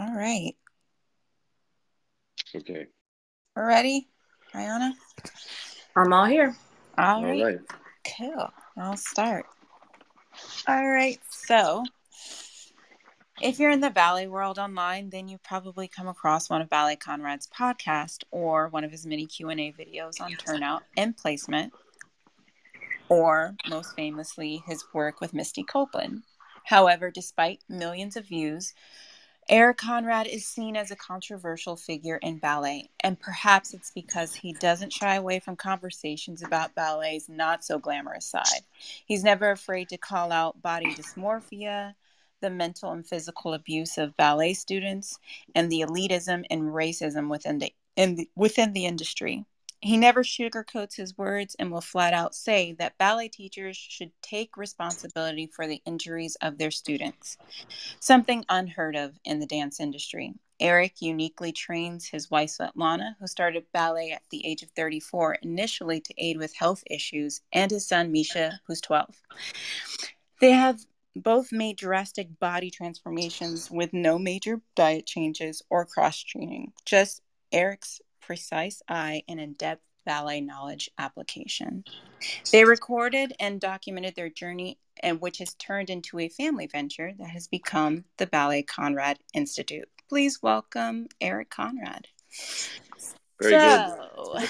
All right. Okay. We're ready, Ayanna? I'm all here. All right. Cool. I'll start. All right. So if you're in the ballet world online, then you've probably come across one of Ballet Conrad's podcasts or one of his many Q&A videos on turnout and placement, or most famously, his work with Misty Copeland. However, despite millions of views, Eric Conrad is seen as a controversial figure in ballet, and perhaps it's because he doesn't shy away from conversations about ballet's not-so-glamorous side. He's never afraid to call out body dysmorphia, the mental and physical abuse of ballet students, and the elitism and racism within the industry. He never sugarcoats his words and will flat out say that ballet teachers should take responsibility for the injuries of their students, something unheard of in the dance industry. Eric uniquely trains his wife, Svetlana, who started ballet at the age of 34, initially to aid with health issues, and his son, Misha, who's 12. They have both made drastic body transformations with no major diet changes or cross-training, just Eric's precise eye and in-depth ballet knowledge application. They recorded and documented their journey, and which has turned into a family venture that has become the Ballet Conrad Institute. Please welcome Eric Conrad. Very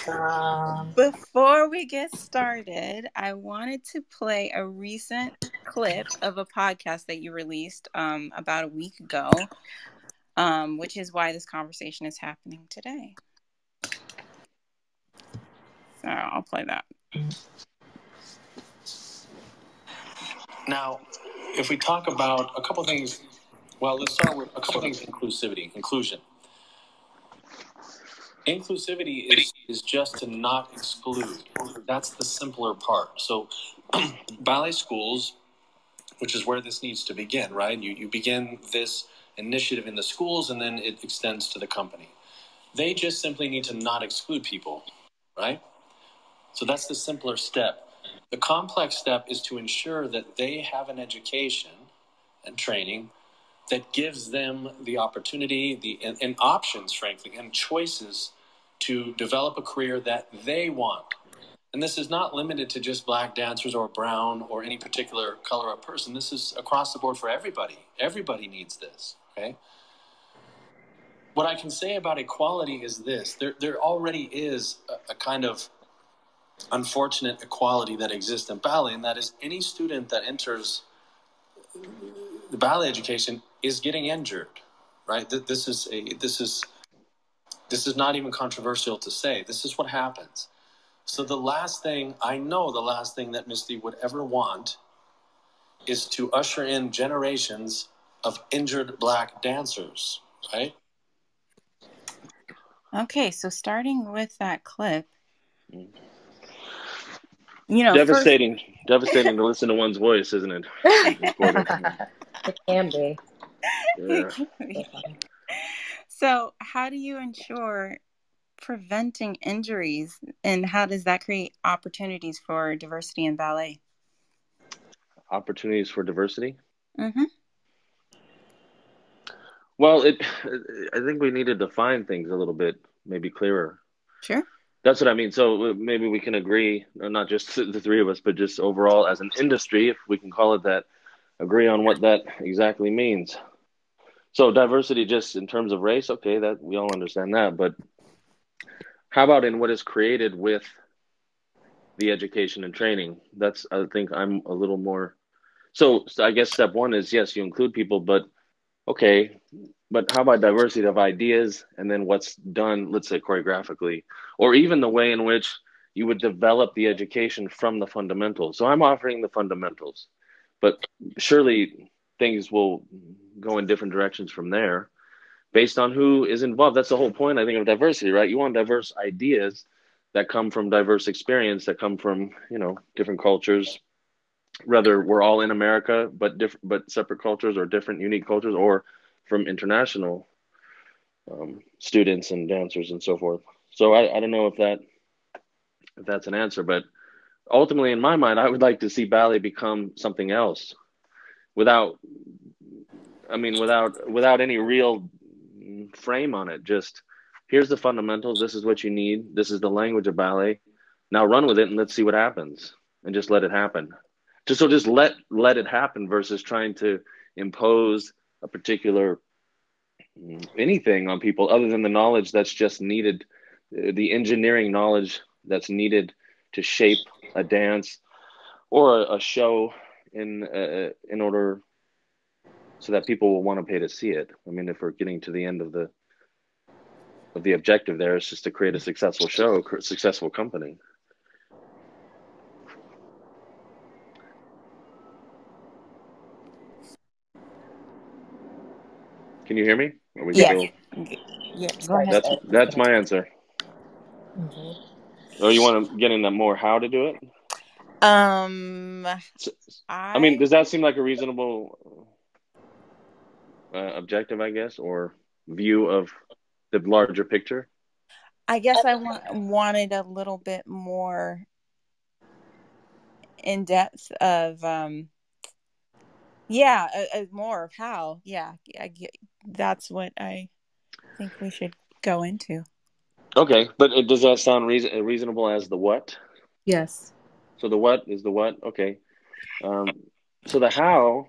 good. Before we get started, I wanted to play a recent clip of a podcast that you released about a week ago, which is why this conversation is happening today. So I'll play that. Now, if we talk about a couple things, well, let's start with a couple things. Inclusivity, inclusion. Inclusivity is just to not exclude. That's the simpler part. So ballet schools, which is where this needs to begin, right? You begin this initiative in the schools, and then it extends to the company. They just simply need to not exclude people, right? So that's the simpler step. The complex step is to ensure that they have an education and training that gives them the opportunity, and options, frankly, and choices to develop a career that they want. And this is not limited to just black dancers or brown or any particular color of person. This is across the board for everybody. Everybody needs this, okay? What I can say about equality is this. There already is a kind of unfortunate equality that exists in ballet, and that is any student that enters the ballet education is getting injured, right? This is not even controversial to say. This is what happens. So the last thing that Misty would ever want is to usher in generations of injured black dancers, right? Okay, so starting with that clip, devastating. Devastating to listen to one's voice, isn't it? It can be. Yeah. So how do you ensure preventing injuries, and how does that create opportunities for diversity in ballet? Opportunities for diversity? Mm-hmm. Well, I think we need to define things a little bit, maybe clearer. Sure. That's what I mean. So maybe we can agree, not just the three of us, but just overall as an industry, if we can call it that, agree on what that exactly means. So diversity just in terms of race, okay, that we all understand that. But how about in what is created with the education and training? That's, I think I'm a little more. So I guess step one is, yes, you include people, but okay, but how about diversity of ideas, and then what's done, let's say choreographically, or even the way in which you would develop the education from the fundamentals. So I'm offering the fundamentals, but surely things will go in different directions from there based on who is involved. That's the whole point, I think, of diversity, right? You want diverse ideas that come from diverse experience, that come from, different cultures. Whether we're all in America, but separate cultures or different unique cultures, or from international students and dancers and so forth. So I don't know if that's an answer, but ultimately in my mind, I would like to see ballet become something else without any real one frame on it. Just here's the fundamentals. This is what you need. This is the language of ballet. Now run with it and let's see what happens, and just let it happen. Just let it happen versus trying to impose a particular anything on people other than the knowledge that's just needed, the engineering knowledge that's needed to shape a dance or a show in order so that people will want to pay to see it. I mean, if we're getting to the end of the objective there, it's just to create a successful show, successful company. Can you hear me? Or we yes. Yeah, go ahead. That's my answer. Okay. Oh, you want to get into more how to do it? I mean, does that seem like a reasonable objective, I guess, or view of the larger picture? I guess I wanted a little bit more in depth of, yeah, more of how. Yeah, that's what I think we should go into. Okay, but does that sound reasonable as the what? Yes. So the what is the what? Okay. So the how,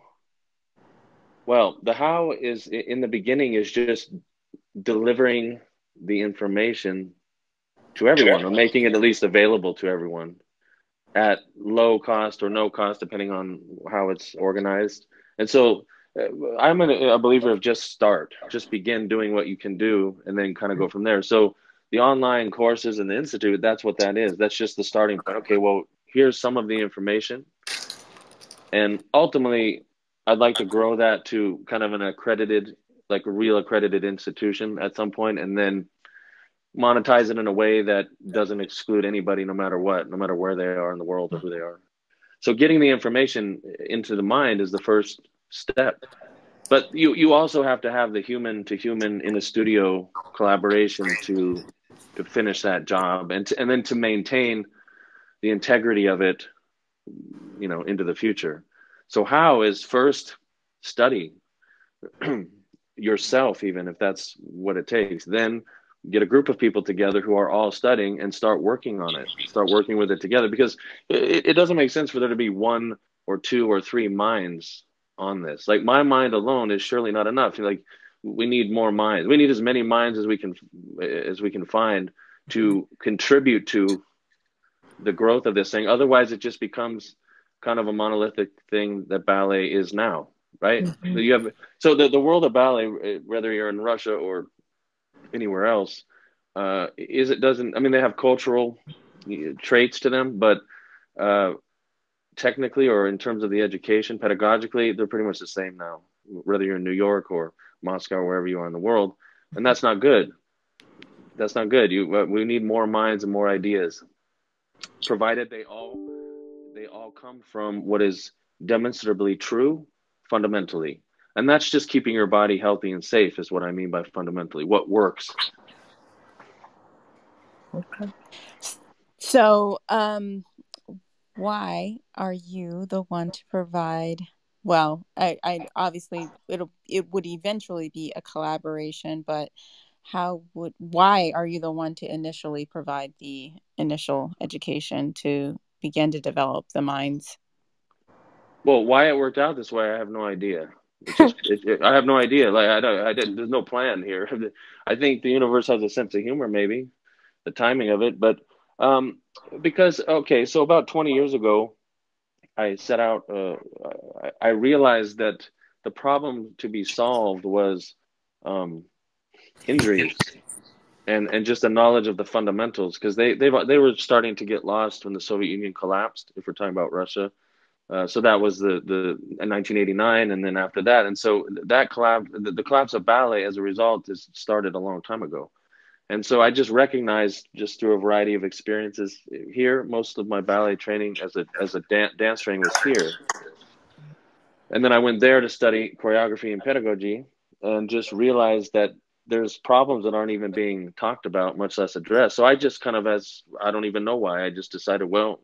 well, the how is in the beginning is just delivering the information to everyone, or making it at least available to everyone at low cost or no cost, depending on how it's organized. And so I'm a believer of just start, just begin doing what you can do and then kind of go from there. So the online courses and the Institute, that's what that is. That's just the starting point. Okay, well, here's some of the information. And ultimately, I'd like to grow that to kind of an accredited, like a real accredited institution at some point, and then monetize it in a way that doesn't exclude anybody, no matter what, no matter where they are in the world or who they are. So getting the information into the mind is the first step. But you also have to have the human to human in the studio collaboration to finish that job, and then to maintain the integrity of it, you know, into the future. So how is first study yourself, even if that's what it takes, then get a group of people together who are all studying and start working on it, start working with it together, because it doesn't make sense for there to be one or two or three minds on this. Like, my mind alone is surely not enough. Like, we need more minds. We need as many minds as we can find to contribute to the growth of this thing. Otherwise, it just becomes kind of a monolithic thing that ballet is now, right? Mm-hmm. So the world of ballet, whether you're in Russia or anywhere else, they have cultural traits to them, but technically, or in terms of the education, pedagogically, they're pretty much the same now, whether you're in New York or Moscow, or wherever you are in the world. And that's not good. That's not good. We need more minds and more ideas, provided they all come from what is demonstrably true fundamentally. And that's just keeping your body healthy and safe is what I mean by fundamentally, what works. Okay. So, why are you the one to provide? Well, I obviously it would eventually be a collaboration, but why are you the one to initially provide the initial education to begin to develop the minds? Well, why it worked out this way, I have no idea. I have no idea. Like, I didn't. There's no plan here. I think the universe has a sense of humor, maybe the timing of it, but. So about 20 years ago, I set out, I realized that the problem to be solved was injuries and just a knowledge of the fundamentals, because they were starting to get lost when the Soviet Union collapsed, if we're talking about Russia. So that was the 1989, and then after that. And so that the collapse of ballet as a result is started a long time ago. And so I just recognized, just through a variety of experiences here, most of my ballet training as a dance training was here. And then I went there to study choreography and pedagogy, and just realized that there's problems that aren't even being talked about, much less addressed. So I just kind of, I don't even know why, I just decided, well,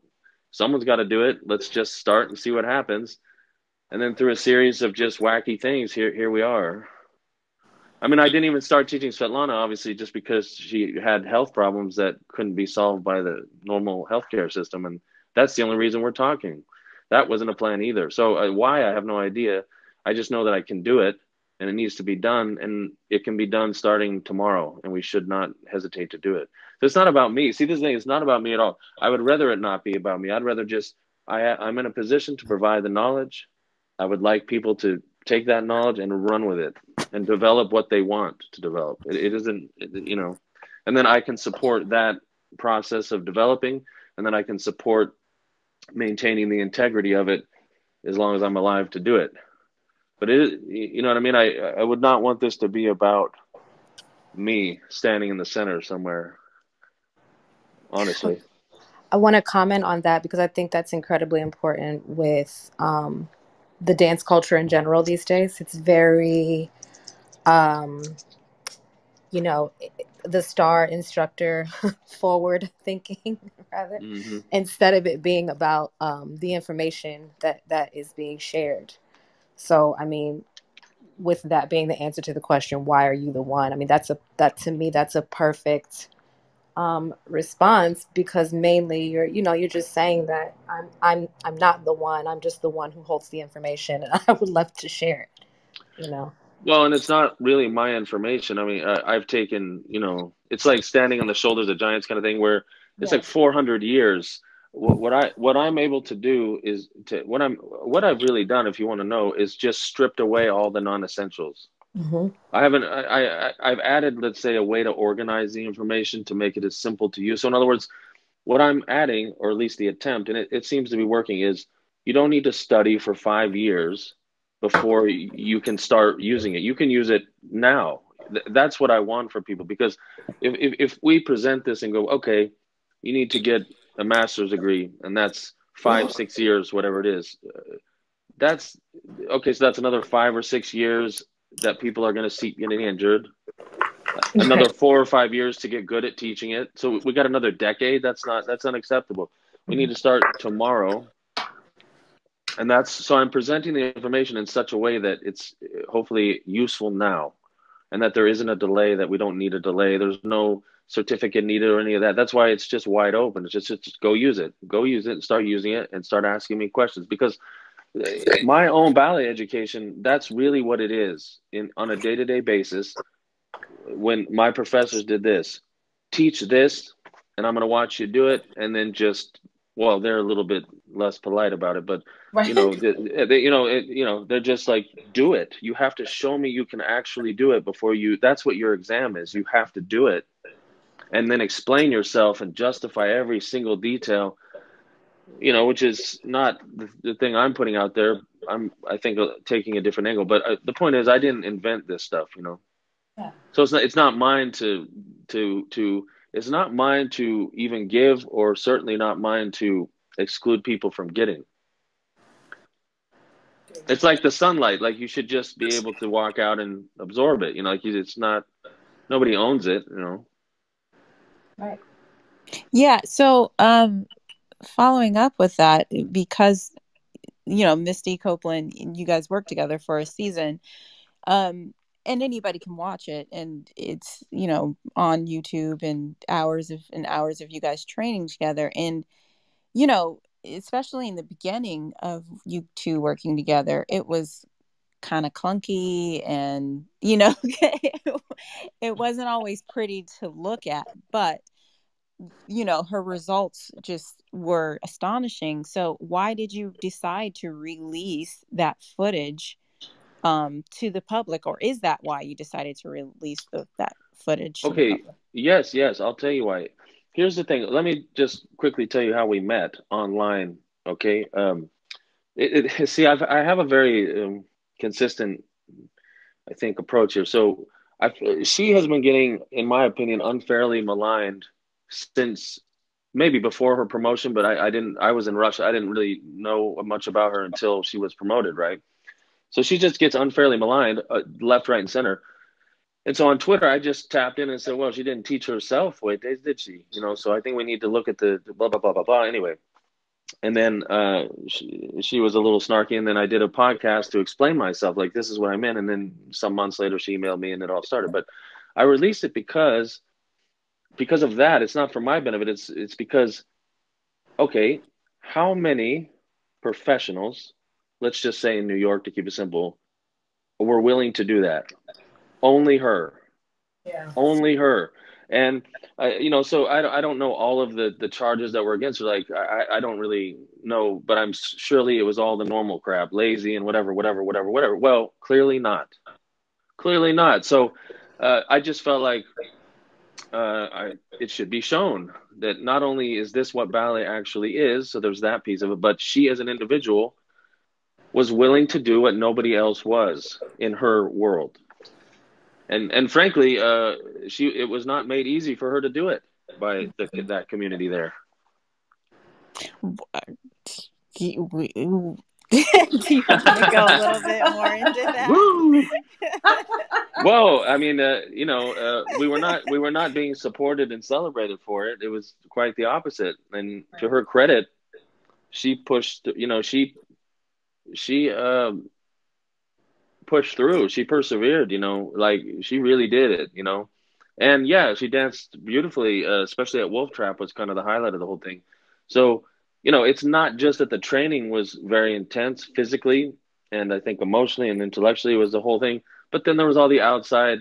someone's got to do it. Let's just start and see what happens. And then through a series of just wacky things, here we are. I mean, I didn't even start teaching Svetlana, obviously, just because she had health problems that couldn't be solved by the normal healthcare system. And that's the only reason we're talking. That wasn't a plan either. So why, I have no idea. I just know that I can do it and it needs to be done, and it can be done starting tomorrow, and we should not hesitate to do it. So it's not about me. See, this thing is not about me at all. I would rather it not be about me. I'd rather just, I'm in a position to provide the knowledge. I would like people to take that knowledge and run with it and develop what they want to develop. It isn't, and then I can support that process of developing, and then I can support maintaining the integrity of it as long as I'm alive to do it. But it, you know what I mean? I would not want this to be about me standing in the center somewhere, honestly. I want to comment on that because I think that's incredibly important with the dance culture in general these days. It's very, the star instructor forward thinking rather, mm-hmm. instead of it being about the information that is being shared. So, I mean, with that being the answer to the question, why are you the one? I mean, that's a perfect response, because mainly you're just saying that I'm not the one. I'm just the one who holds the information, and I would love to share it, Well, and it's not really my information. I mean, I've taken, it's like standing on the shoulders of giants kind of thing, where it's like 400 years. What I'm able to do is what I've really done, if you want to know, is just stripped away all the non-essentials. Mm-hmm. I've added, let's say, a way to organize the information to make it as simple to you. So in other words, what I'm adding, or at least the attempt, and it seems to be working, is you don't need to study for 5 years before you can start using it. You can use it now. That's what I want for people, because if we present this and go, okay, you need to get a master's degree, and that's 5-6 years, whatever it is. That's okay. So that's another 5 or 6 years that people are going to see getting injured. Another 4 or 5 years to get good at teaching it. So we got another decade. That's unacceptable. We need to start tomorrow. And so I'm presenting the information in such a way that it's hopefully useful now, and that there isn't a delay, that we don't need a delay. There's no certificate needed or any of that. That's why it's just wide open. It's just go use it. Go use it and start using it and start asking me questions, because my own ballet education, that's really what it is on a day-to-day basis. When my professors did this, teach this, and I'm going to watch you do it, and then just, well, they're a little bit less polite about it, but right. They're just like, do it. You have to show me you can actually do it before you. That's what your exam is. You have to do it, and then explain yourself and justify every single detail. Which is not the thing I'm putting out there. I think taking a different angle, but the point is, I didn't invent this stuff. Yeah. So it's not mine to. It's not mine to even give, or certainly not mine to exclude people from getting. It's like the sunlight. Like, you should just be able to walk out and absorb it. It's not, nobody owns it, Right. Yeah. So following up with that, because, Misty Copeland, you guys worked together for a season. And anybody can watch it, and it's, on YouTube, and hours of you guys training together. And, especially in the beginning of you two working together, it was kind of clunky, and, it wasn't always pretty to look at, but, her results just were astonishing. So why did you decide to release that footage to the public, or is that why you decided to release that footage? Okay. Yes. I'll tell you why. Here's the thing. Let me just quickly tell you how we met online. Okay. I have a very consistent, I think, approach here. So she has been getting, in my opinion, unfairly maligned since maybe before her promotion, but I was in Russia. I didn't really know much about her until she was promoted. Right. So she just gets unfairly maligned left, right, and center. And so on Twitter, I just tapped in and said, well, she didn't teach herself weight days, did she? So I think we need to look at the blah, blah, blah, blah, blah. Anyway, And then she was a little snarky. And then I did a podcast to explain myself, like, this is what I'm in. And then some months later, she emailed me and it all started. But I released it because of that. It's not for my benefit. It's because, okay, how many professionals, let's just say in New York, to keep it simple, were willing to do that? Only her. Yeah. Only her. And, you know, so I don't know all of the charges that were against her. Like, I don't really know, but I'm surely it was all the normal crap, lazy and whatever. Well, clearly not. So I just felt like it should be shown that not only is this what ballet actually is, so there's that piece of it, but she as an individual was willing to do what nobody else was in her world. And frankly, it was not made easy for her to do it by that community there. Do you want to go a little bit more into that? Woo! Well, I mean, you know, we were not being supported and celebrated for it. It was quite the opposite. And to her credit, she pushed. You know, she pushed through. She persevered, you know, like she really did it, you know. And yeah, she danced beautifully, especially at Wolf Trap was kind of the highlight of the whole thing. So, you know, it's not just that the training was very intense physically, and I think emotionally and intellectually was the whole thing. But then there was all the outside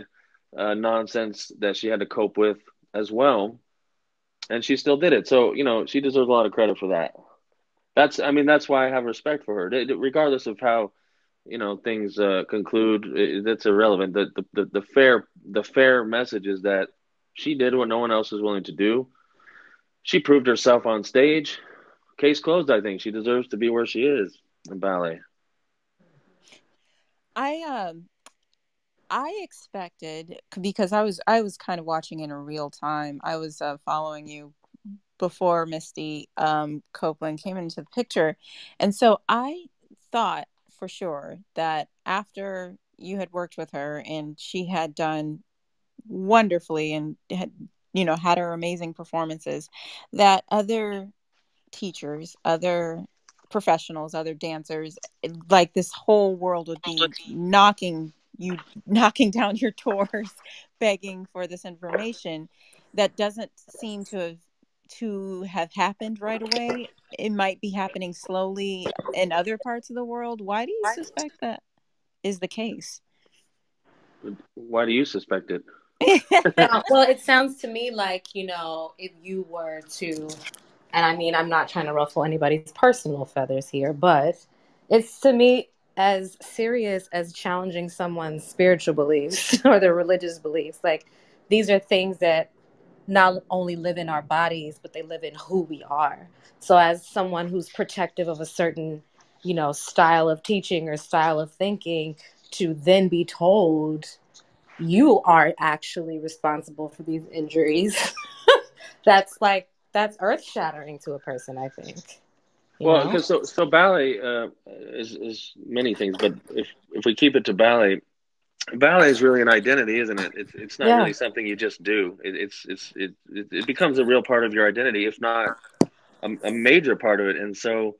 nonsense that she had to cope with as well. And she still did it. So, you know, she deserves a lot of credit for that. That's why I have respect for her, regardless of how, you know, things conclude. That's irrelevant. The fair message is that she did what no one else was willing to do. She proved herself on stage. Case closed. I think she deserves to be where she is in ballet. I expected, because I was kind of watching in real time. I was following you before Misty Copeland came into the picture, and so I thought for sure that after you had worked with her and she had done wonderfully and had, you know, had her amazing performances, that other teachers, other professionals, other dancers, like this whole world would be knocking down your doors, begging for this information. That doesn't seem to have happened right away. It might be happening slowly in other parts of the world. Why do you suspect that is the case? Why do you suspect it? Well, it sounds to me like, you know, if you were to, and I mean, I'm not trying to ruffle anybody's personal feathers here, but it's to me as serious as challenging someone's spiritual beliefs or their religious beliefs. Like, these are things that not only live in our bodies, but they live in who we are. So as someone who's protective of a certain, you know, style of teaching or style of thinking, to then be told you are actually responsible for these injuries, that's earth-shattering to a person, I think. Well, because so ballet is many things, but if we keep it to ballet, ballet is really an identity, isn't it? It's not really something you just do. It becomes a real part of your identity, if not a major part of it. And so,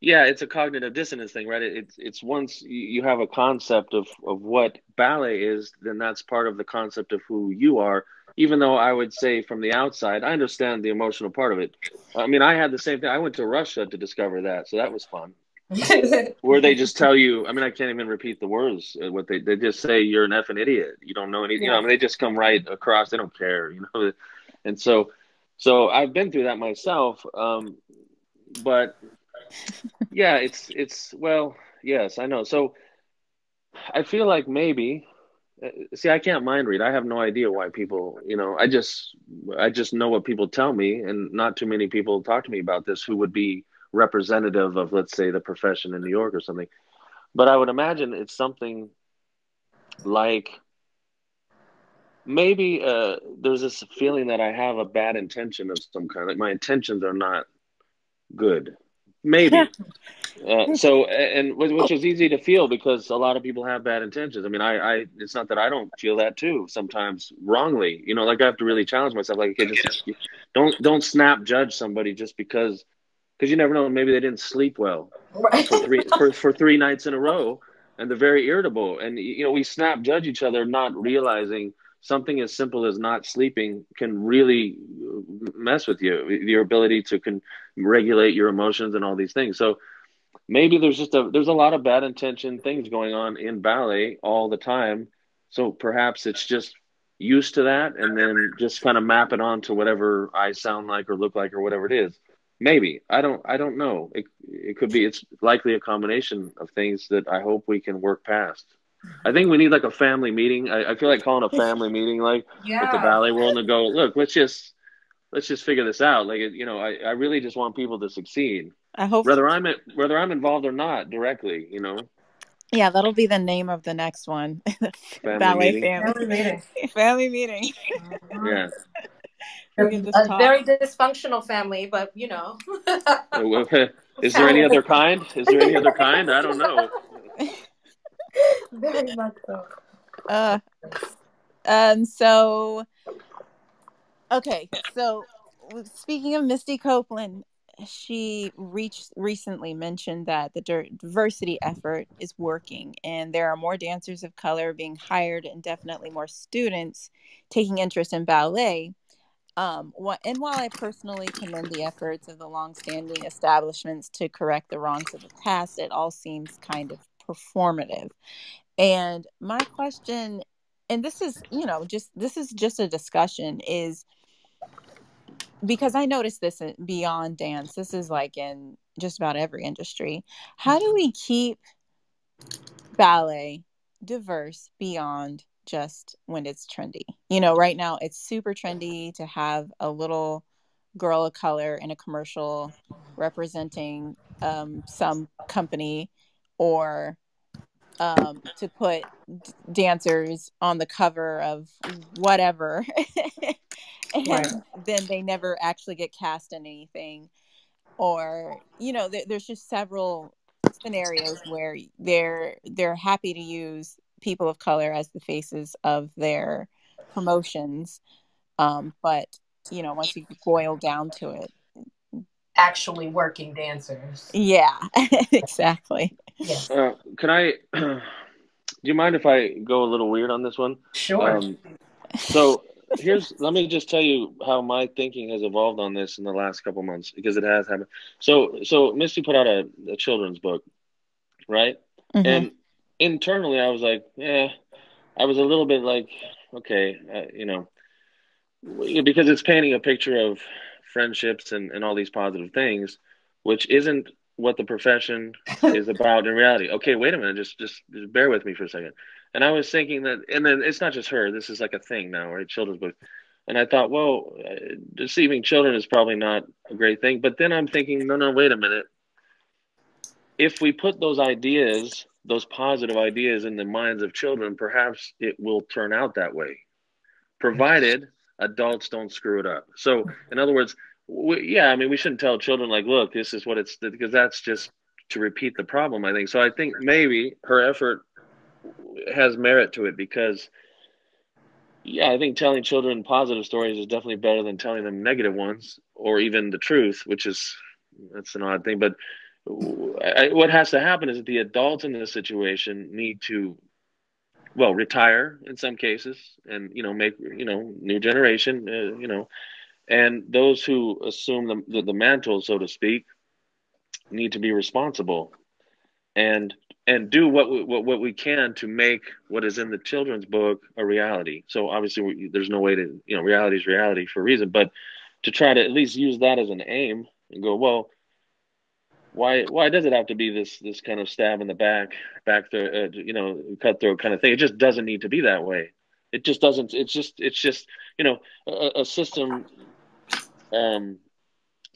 yeah, it's a cognitive dissonance thing, right? It's once you have a concept of what ballet is, then that's part of the concept of who you are. Even though I would say from the outside, I understand the emotional part of it. I mean, I had the same thing. I went to Russia to discover that, so that was fun. Where they just tell you, I mean, I can't even repeat the words. What they just say, you're an effing idiot. You don't know anything. Yeah. You know, I mean, they just come right across. They don't care, you know. And so I've been through that myself. But yeah, it's well, yes, I know. So I feel like maybe. See, I can't mind read. I have no idea why people, you know. I just know what people tell me, and not too many people talk to me about this who would be representative of, let's say, the profession in New York or something. But I would imagine it's something like maybe there's this feeling that I have a bad intention of some kind. Like, my intentions are not good, maybe. Which is easy to feel because a lot of people have bad intentions. I mean, I it's not that I don't feel that too sometimes, wrongly. You know, like I have to really challenge myself. Like, okay, just don't snap judge somebody just because. because you never know, maybe they didn't sleep well for three nights in a row, and they're very irritable. And, you know, we snap judge each other, not realizing something as simple as not sleeping can really mess with you, your ability to regulate your emotions and all these things. So maybe there's just a lot of bad intention things going on in ballet all the time. So perhaps it's just used to that, and then just kind of map it on to whatever I sound like or look like or whatever it is. Maybe. I don't know. It could be. It's likely a combination of things that I hope we can work past. I think we need like a family meeting. I feel like calling a family meeting, like with the ballet world, and go, look, let's just figure this out. Like, you know, I really just want people to succeed. I hope whether I'm involved or not directly, you know. Yeah, that'll be the name of the next one. Family meeting. Yeah. A very dysfunctional family, but you know. Is there any other kind? I don't know. Very much so. So speaking of Misty Copeland, she recently mentioned that the diversity effort is working, and there are more dancers of color being hired, and definitely more students taking interest in ballet. And while I personally commend the efforts of the longstanding establishments to correct the wrongs of the past, it all seems kind of performative. And my question, and this is just a discussion, is because I noticed this beyond dance, this is like in just about every industry. How do we keep ballet diverse beyond just when it's trendy? You know, right now it's super trendy to have a little girl of color in a commercial representing some company, or to put dancers on the cover of whatever and then they never actually get cast in anything. Or, you know, there's just several scenarios where they're happy to use people of color as the faces of their promotions, but you know, once you boil down to it, actually working dancers. Yeah, exactly. Yes. Can I? Do you mind if I go a little weird on this one? Sure. So let me just tell you how my thinking has evolved on this in the last couple months, because it has happened. So Misty put out a children's book, right? Mm-hmm. And internally, I was like, yeah, I was a little bit like, okay, you know, because it's painting a picture of friendships and all these positive things, which isn't what the profession is about in reality. Okay, wait a minute, just bear with me for a second. And I was thinking that, and then it's not just her, this is like a thing now, right? Children's books. And I thought, well, deceiving children is probably not a great thing. But then I'm thinking, no, wait a minute. If we put those positive ideas in the minds of children, perhaps it will turn out that way, provided adults don't screw it up. So in other words, we shouldn't tell children like, look, this is what it's, because that's just to repeat the problem, I think. So I think maybe her effort has merit to it, because I think telling children positive stories is definitely better than telling them negative ones, or even the truth, which is, that's an odd thing. But what has to happen is that the adults in this situation need to, well, retire in some cases, and, you know, make, you know, new generation, you know, and those who assume the mantle, so to speak, need to be responsible and do what we can to make what is in the children's book a reality. So obviously there's no way to, you know, reality is reality for a reason, but to try to at least use that as an aim and go, well, why does it have to be this kind of stab in the back the you know, cutthroat kind of thing? It just doesn't need to be that way. It just doesn't. It's just you know, a system or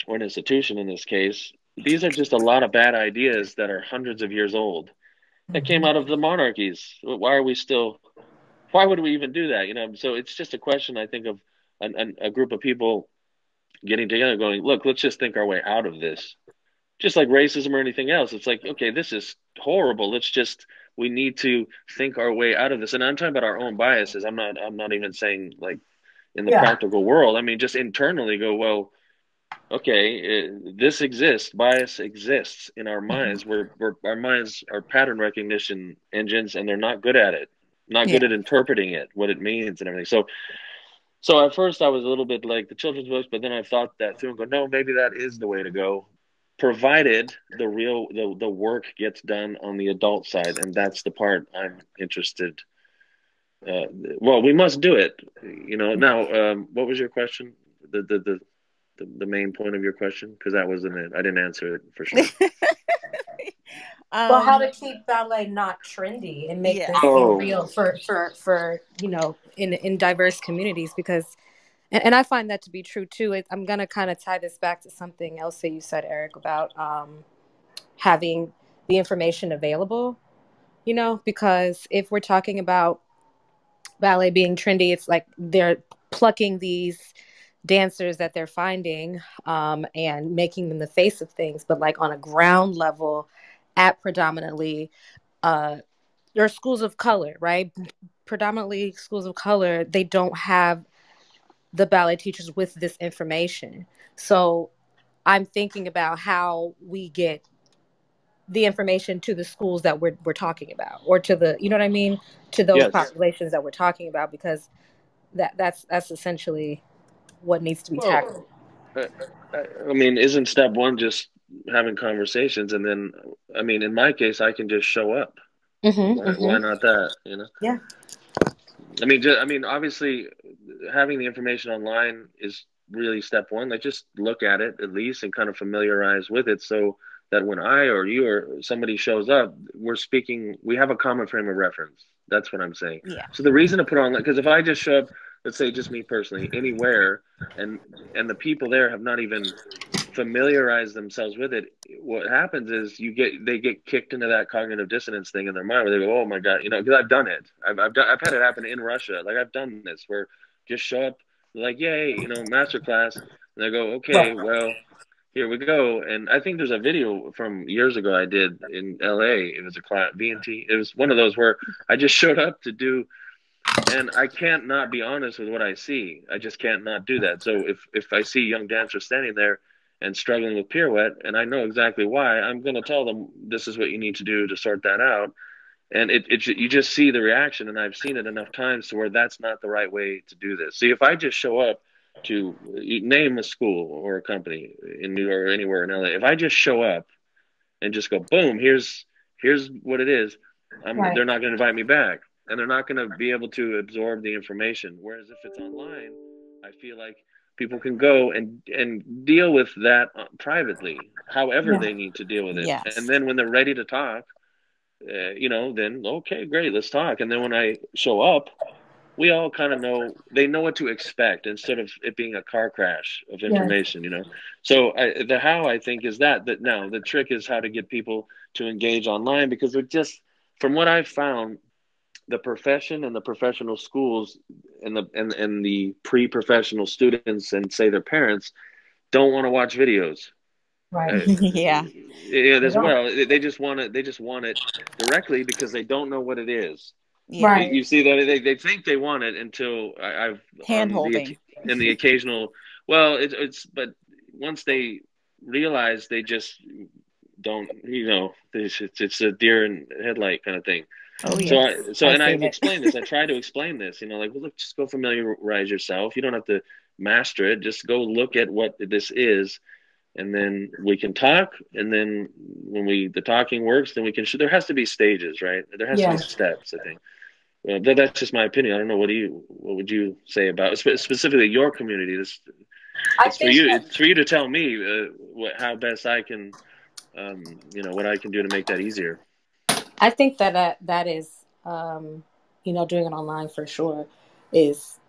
an institution in this case. These are just a lot of bad ideas that are hundreds of years old that came out of the monarchies. Why would we even do that? You know, so it's just a question, I think, of a group of people getting together, going, look, let's just think our way out of this. Just like racism or anything else, it's like, okay, this is horrible. We need to think our way out of this. And I'm talking about our own biases. I'm not even saying like in the practical world. I mean, just internally go, well, okay, this exists. Bias exists in our minds. Our minds are pattern recognition engines, and they're not good at it. Not good at interpreting it, what it means and everything. So at first I was a little bit like the children's books, but then I thought that through and go, no, maybe that is the way to go, provided the work gets done on the adult side. And that's the part I'm interested. Well, we must do it, you know. Now, what was your question? The main point of your question, because that wasn't it. I didn't answer it for sure. Well, how to keep ballet not trendy and make this real for you know, in diverse communities, because and I find that to be true too. I'm gonna kind of tie this back to something else that you said, Eric, about having the information available, you know, because if we're talking about ballet being trendy, it's like they're plucking these dancers that they're finding and making them the face of things, but like on a ground level at predominantly or schools of color, right? Predominantly schools of color, they don't have the ballet teachers with this information. So I'm thinking about how we get the information to the schools that we're talking about, or to the, you know what I mean? To those populations that we're talking about, because that's essentially what needs to be tackled. I mean, isn't step one just having conversations? And then, I mean, in my case, I can just show up. Why not that, you know? Yeah. I mean, obviously having the information online is really step one. Like, just look at it at least and kind of familiarize with it, so that when I or you or somebody shows up, we have a common frame of reference. That's what I'm saying. Yeah. So the reason to put on, because if I just show up, let's say just me personally, anywhere, and the people there have not even familiarized themselves with it, what happens is they get kicked into that cognitive dissonance thing in their mind, where they go, oh my God, you know, because I've done it. I've had it happen in Russia. Like, I've done this, where just show up, like, yay, you know, masterclass. And they go, okay, well, here we go. And I think there's a video from years ago I did in LA. It was a class, B&T. It was one of those where I just showed up to do, and I can't not be honest with what I see. I just can't not do that. So if I see young dancers standing there and struggling with pirouette, and I know exactly why, I'm going to tell them, this is what you need to do to sort that out. And you just see the reaction, and I've seen it enough times to where that's not the right way to do this. See, if I just show up to, name a school or a company in New York or anywhere in LA, if I just show up and just go, boom, here's what it is, they're not going to invite me back, and they're not going to be able to absorb the information. Whereas if it's online, I feel like people can go and deal with that privately, however they need to deal with it. Yes. And then when they're ready to talk, you know, then, okay, great, let's talk. And then when I show up, we all kind of know, they know what to expect, instead of it being a car crash of information, you know? So the how, I think, is that now the trick is how to get people to engage online, because they're just, from what I've found, the profession and the professional schools and the pre-professional students and say their parents don't want to watch videos. Right. They just want it directly, because they don't know what it is. Yeah. Right. You see that they think they want it until I've hand-holding and the occasional, but once they realize, they just don't, you know, it's a deer in headlight kind of thing. Oh, yes. I've explained this. I try to explain this, you know, like, well, look, just go familiarize yourself. You don't have to master it. Just go look at what this is, and then we can talk. And then when the talking works, then we can. There has to be stages, right? There has to be steps, I think. That's just my opinion. I don't know. What would you say about specifically your community? It's for you to tell me how best I can, you know, what I can do to make that easier. I think that that is, you know, doing it online for sure is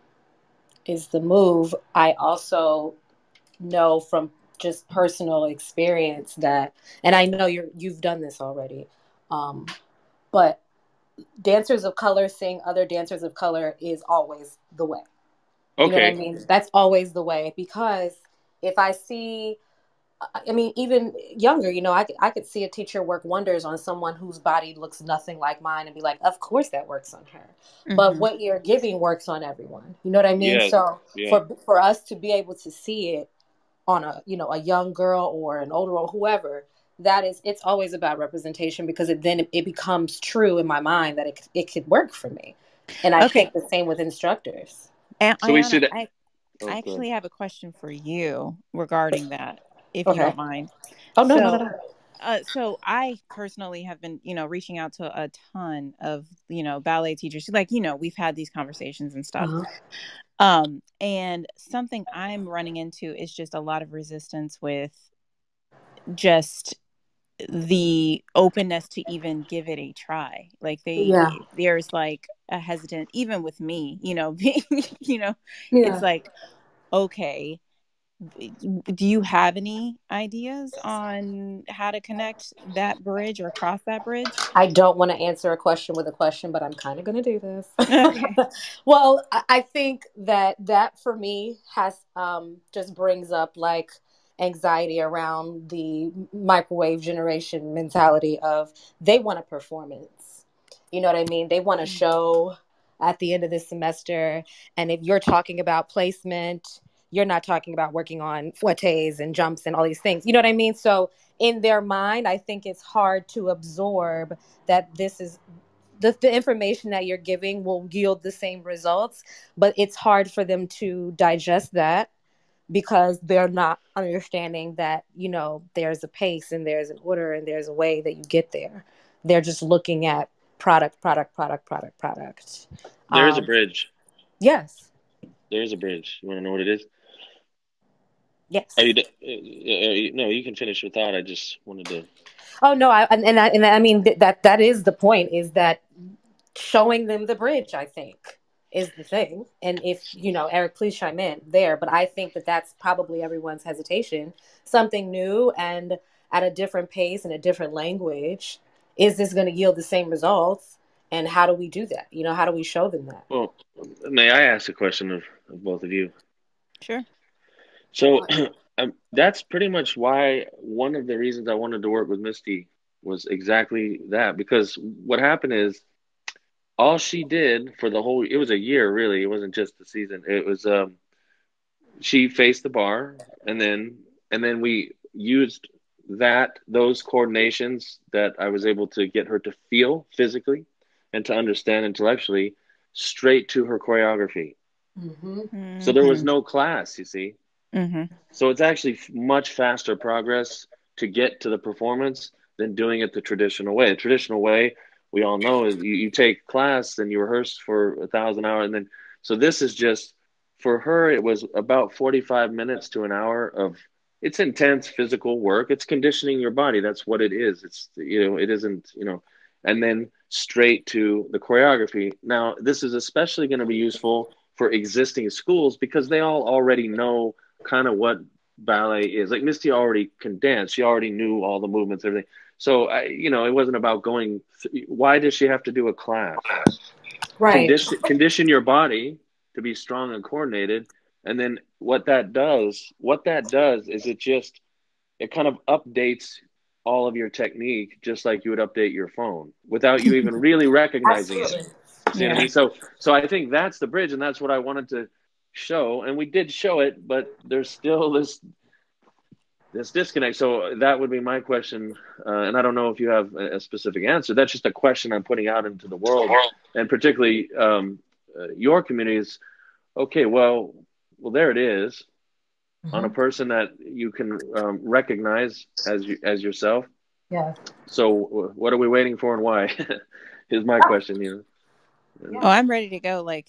the move. I also know from just personal experience that, and I know you've done this already, but dancers of color seeing other dancers of color is always the way. Okay. You know what I mean? That's always the way, because if I see, I mean, even younger, you know, I could see a teacher work wonders on someone whose body looks nothing like mine and be like, of course that works on her. Mm-hmm. But what you're giving works on everyone. You know what I mean? Yeah. So for us to be able to see it on a, you know, a young girl or an older or whoever, that is, it's always about representation, because it then it becomes true in my mind that it could work for me. And I think the same with instructors. And so Ayanna, I actually have a question for you regarding that, if you don't mind. Oh, no, no. So I personally have been, you know, reaching out to a ton of, you know, ballet teachers. Like, you know, we've had these conversations and stuff. Mm-hmm. And something I'm running into is just a lot of resistance with just the openness to even give it a try. Like there's like a hesitant, even with me, you know, it's like, okay, do you have any ideas on how to connect that bridge or cross that bridge? I don't want to answer a question with a question, but I'm kind of going to do this. Okay. Well, I think that for me has just brings up like anxiety around the microwave generation mentality of they want a performance. You know what I mean? They want a show at the end of this semester. And if you're talking about placement, you're not talking about working on fouettés and jumps and all these things. You know what I mean? So in their mind, I think it's hard to absorb that this is the information that you're giving will yield the same results, but it's hard for them to digest that because they're not understanding that, you know, there's a pace and there's an order and there's a way that you get there. They're just looking at product. There is a bridge. Yes. There is a bridge. You want to know what it is? Yes. No, you can finish your thought. I just wanted to. Oh no! I mean that is the point. Is that showing them the bridge? I think is the thing. And if you know, Eric, please chime in there. But I think that's probably everyone's hesitation. Something new and at a different pace and a different language. Is this going to yield the same results? And how do we do that? You know, how do we show them that? Well, may I ask a question of both of you? Sure. So that's pretty much why one of the reasons I wanted to work with Misty was exactly that. Because what happened is all she did for the whole, it was a year really. It wasn't just the season. It was, she faced the bar and then we used those coordinations that I was able to get her to feel physically and to understand intellectually straight to her choreography. Mm-hmm. Mm-hmm. So there was no class, you see. Mm-hmm. So it's actually much faster progress to get to the performance than doing it the traditional way. The traditional way, we all know, is you take class and you rehearse for 1,000 hours. And then, so this is just, for her, it was about 45 minutes to an hour of, it's intense physical work. It's conditioning your body. That's what it is. It's, you know, it isn't, you know, and then straight to the choreography. Now, this is especially going to be useful for existing schools because they all already know kind of what ballet is. Like Misty already can dance. She already knew all the movements, everything. So, it wasn't about going, why does she have to do a class? Right. Condition your body to be strong and coordinated. And then what that does is it kind of updates all of your technique, just like you would update your phone without you even really recognizing it. You know what I mean? So I think that's the bridge, and that's what I wanted to show. And we did show it, but there's still this disconnect. So that would be my question. And I don't know if you have a specific answer. That's just a question I'm putting out into the world, and particularly your communities. Okay, well, there it is, mm-hmm. on a person that you can recognize as yourself. Yeah. So what are we waiting for, and why? Is my question. You know. Yeah. Oh, I'm ready to go. Like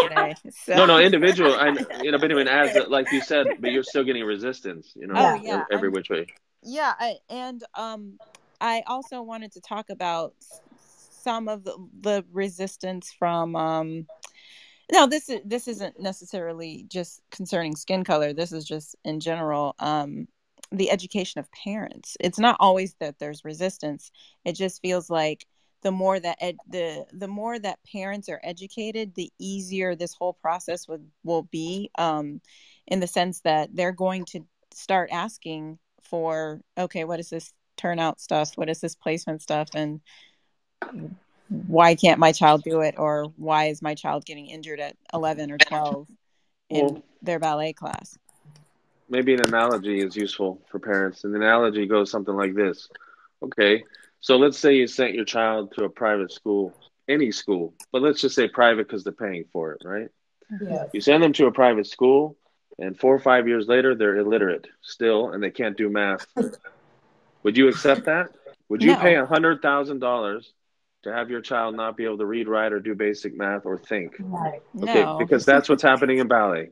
today. So. No, individual. But even as like you said, but you're still getting resistance. You know, every which way. Yeah, I also wanted to talk about some of the resistance from. No, this isn't necessarily just concerning skin color. This is just in general, the education of parents. It's not always that there's resistance. It just feels like the more that the more that parents are educated, the easier this whole process will be, in the sense that they're going to start asking for, okay, what is this turnout stuff? What is this placement stuff? And why can't my child do it? Or why is my child getting injured at 11 or 12 in their ballet class? maybe an analogy is useful for parents. And the analogy goes something like this. Okay, so let's say you sent your child to a private school, any school, but let's just say private because they're paying for it, right? Yes. You send them to a private school, and 4 or 5 years later, they're illiterate still, and they can't do math. Would you accept that? Would you pay $100,000 to have your child not be able to read, write, or do basic math or think? Right. Okay, no. Because that's what's happening in ballet.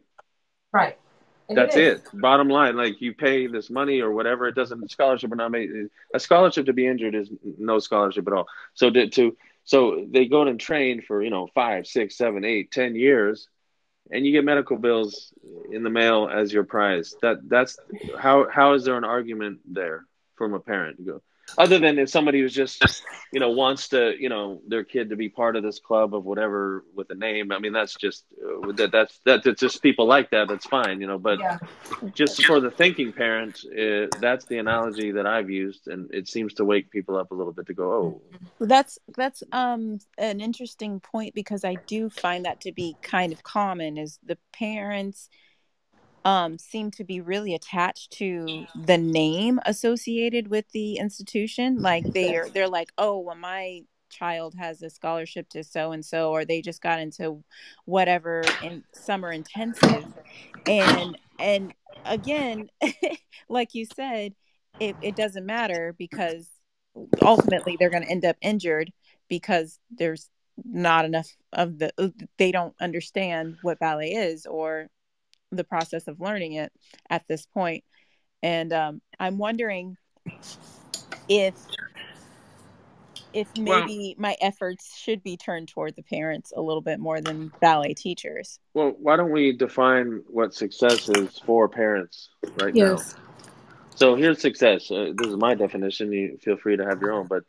Right. And that's it. Bottom line, like you pay this money or whatever, it doesn't scholarship or not made a scholarship to be injured is no scholarship at all. So so they go and train for 5, 6, 7, 8, 10 years, and you get medical bills in the mail as your prize. That's how is there an argument there from a parent to go? Other than if somebody who's just, wants to, their kid to be part of this club of whatever with a name. I mean, that's just, that's just people like that. That's fine, but just for the thinking parent, that's the analogy that I've used. And it seems to wake people up a little bit to go, oh. That's an interesting point, because I do find that to be kind of common is the parents seem to be really attached to the name associated with the institution. Like they're like, oh, well, my child has a scholarship to so-and-so, or they just got into whatever in summer intensive. And again, like you said, it doesn't matter, because ultimately they're going to end up injured because there's not enough of they don't understand what ballet is or the process of learning it at this point. And I'm wondering if maybe my efforts should be turned toward the parents a little bit more than ballet teachers. Well, why don't we define what success is for parents right now? So here's success. This is my definition. You feel free to have your own, but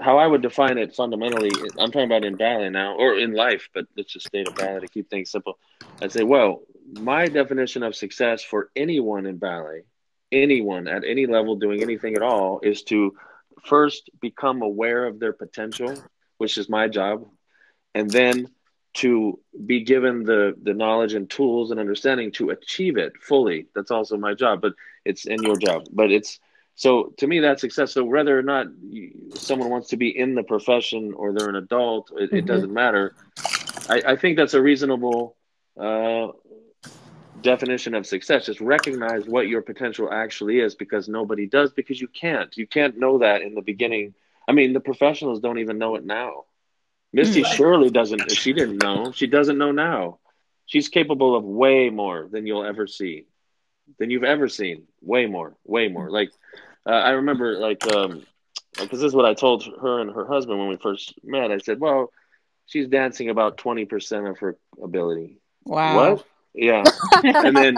how I would define it fundamentally, I'm talking about in ballet now, or in life, but let's just stay to ballet to keep things simple. I'd say, well, my definition of success for anyone in ballet, anyone at any level doing anything at all, is to first become aware of their potential, which is my job, and then to be given the knowledge and tools and understanding to achieve it fully. That's also my job, but it's in your job. But it's, so to me, that's success. So whether or not someone wants to be in the profession or they're an adult, it doesn't matter. I think that's a reasonable definition of success. Just recognize what your potential actually is, because nobody does, because you can't know that in the beginning. I mean, the professionals don't even know it now. Misty surely doesn't. If she didn't know, she doesn't know now. She's capable of way more than you'll ever see. Than you've ever seen. Way more. Like, I remember, because this is what I told her and her husband when we first met. I said, well, she's dancing about 20% of her ability. Wow. What? Yeah. And then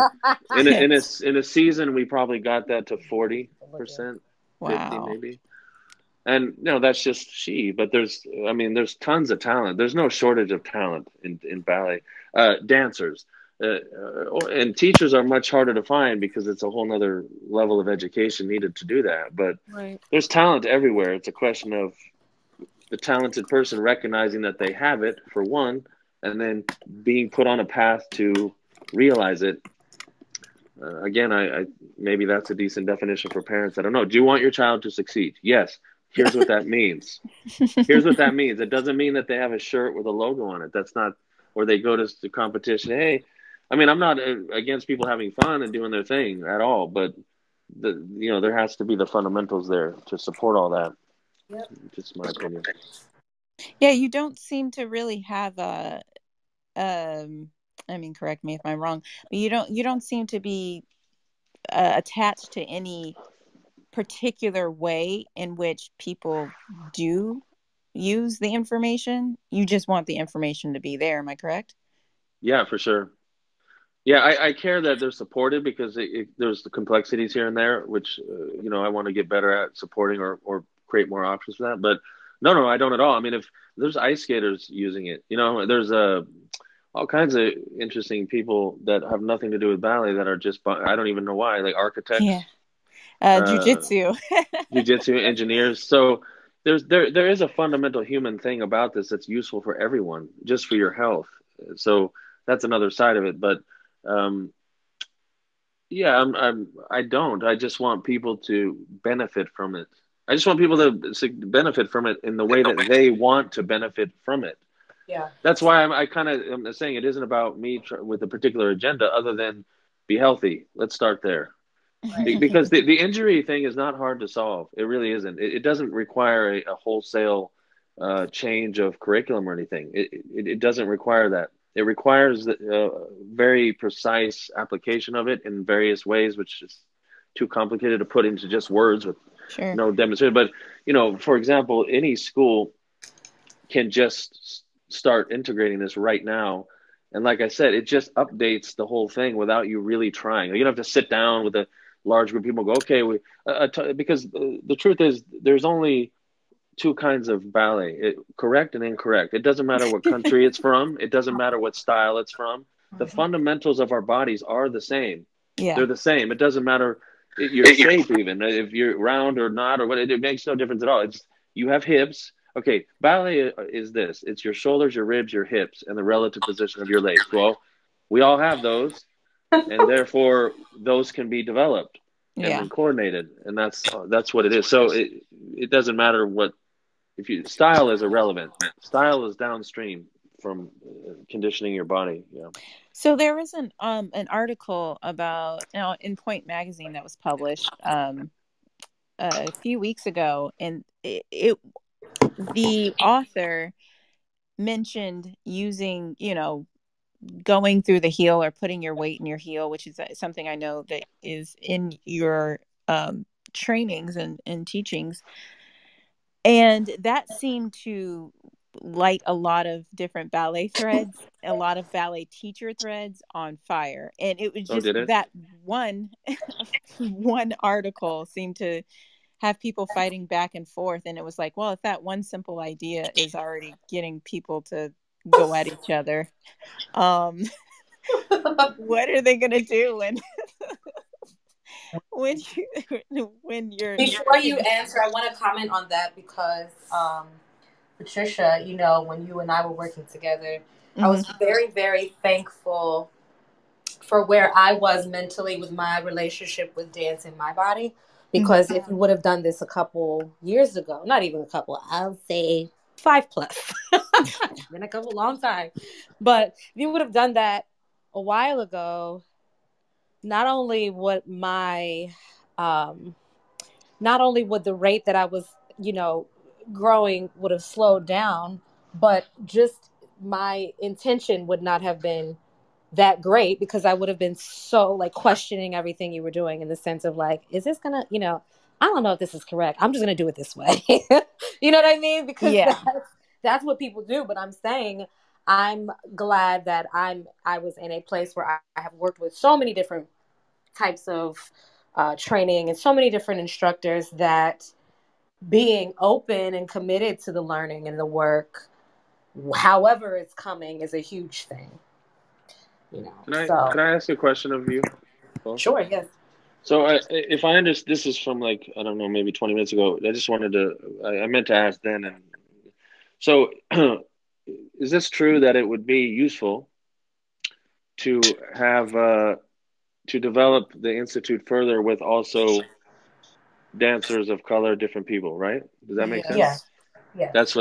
in a season, we probably got that to 40%, 50 maybe. And, that's just she. But there's tons of talent. There's no shortage of talent in ballet. Dancers. And teachers are much harder to find, because it's a whole nother level of education needed to do that. But there's talent everywhere. It's a question of the talented person recognizing that they have it, for one, and then being put on a path to realize it. Again, I maybe that's a decent definition for parents. I don't know. Do you want your child to succeed? Yes. Here's what that means. Here's what that means. It doesn't mean that they have a shirt with a logo on it. That's not, or they go to the competition. Hey, I mean, I'm not against people having fun and doing their thing at all, but there has to be the fundamentals there to support all that. Yep. Just my opinion. Yeah, you don't seem to really have a. I mean, correct me if I'm wrong, but you don't seem to be attached to any particular way in which people do use the information. You just want the information to be there. Am I correct? Yeah, for sure. Yeah, I care that they're supported, because there's the complexities here and there, which, I want to get better at supporting or create more options for that. But no, I don't at all. I mean, if there's ice skaters using it, there's all kinds of interesting people that have nothing to do with ballet that are just, I don't even know why, like architects. Yeah. Jiu-jitsu, engineers. So there is a fundamental human thing about this that's useful for everyone, just for your health. So that's another side of it. But Yeah, I don't. I just want people to benefit from it. I just want people to benefit from it in the way that they want to benefit from it. Yeah. That's why I kind of am saying it isn't about me with a particular agenda other than be healthy. Let's start there. Right. Because the injury thing is not hard to solve. It really isn't. It doesn't require a wholesale change of curriculum or anything. It doesn't require that. It requires a very precise application of it in various ways, which is too complicated to put into just words with sure. no demonstration. But, you know, for example, any school can just start integrating this right now. And like I said, it just updates the whole thing without you really trying. You don't have to sit down with a large group of people and go, okay, because the truth is there's only two kinds of ballet, correct and incorrect. It doesn't matter what country it's from. It doesn't matter what style it's from. The fundamentals of our bodies are the same. Yeah. They're the same. It doesn't matter your shape even, if you're round or not or what, it makes no difference at all. It's you have hips. Okay, ballet is this. It's your shoulders, your ribs, your hips, and the relative position of your legs. Well, we all have those, and therefore those can be developed and yeah. coordinated, and that's what it is. So it doesn't matter what if you style is irrelevant. Style is downstream from conditioning your body. Yeah. So there was an article about in Point Magazine that was published a few weeks ago, and it the author mentioned using, going through the heel or putting your weight in your heel, which is something I know that is in your trainings and teachings. And that seemed to light a lot of different ballet threads, a lot of ballet teacher threads on fire. And it was just that one article seemed to have people fighting back and forth. And it was like, well, if that one simple idea is already getting people to go at each other, what are they going to do when you're... Before you answer, I want to comment on that because Patricia, when you and I were working together, mm-hmm. I was very, very thankful for where I was mentally with my relationship with dance in my body. Because if you would have done this a couple years ago, not even a couple, I'll say 5+. It's been a long time. But if you would have done that a while ago, not only would the rate that I was, growing would have slowed down, but just my intention would not have been that great because I would have been so questioning everything you were doing in the sense of is this gonna, I don't know if this is correct. I'm just gonna do it this way. You know what I mean? Because yeah. that's what people do. But I'm saying I'm glad that I was in a place where I have worked with so many different types of training and so many different instructors that being open and committed to the learning and the work, however it's coming, is a huge thing. Can I ask a question of you? Well, sure, yes. So if I understand, this is from I don't know, maybe 20 minutes ago. I just wanted to, I meant to ask then. And so is this true that it would be useful to have, to develop the Institute further with also dancers of color, different people, right? Does that make sense? Yeah. Yeah. That's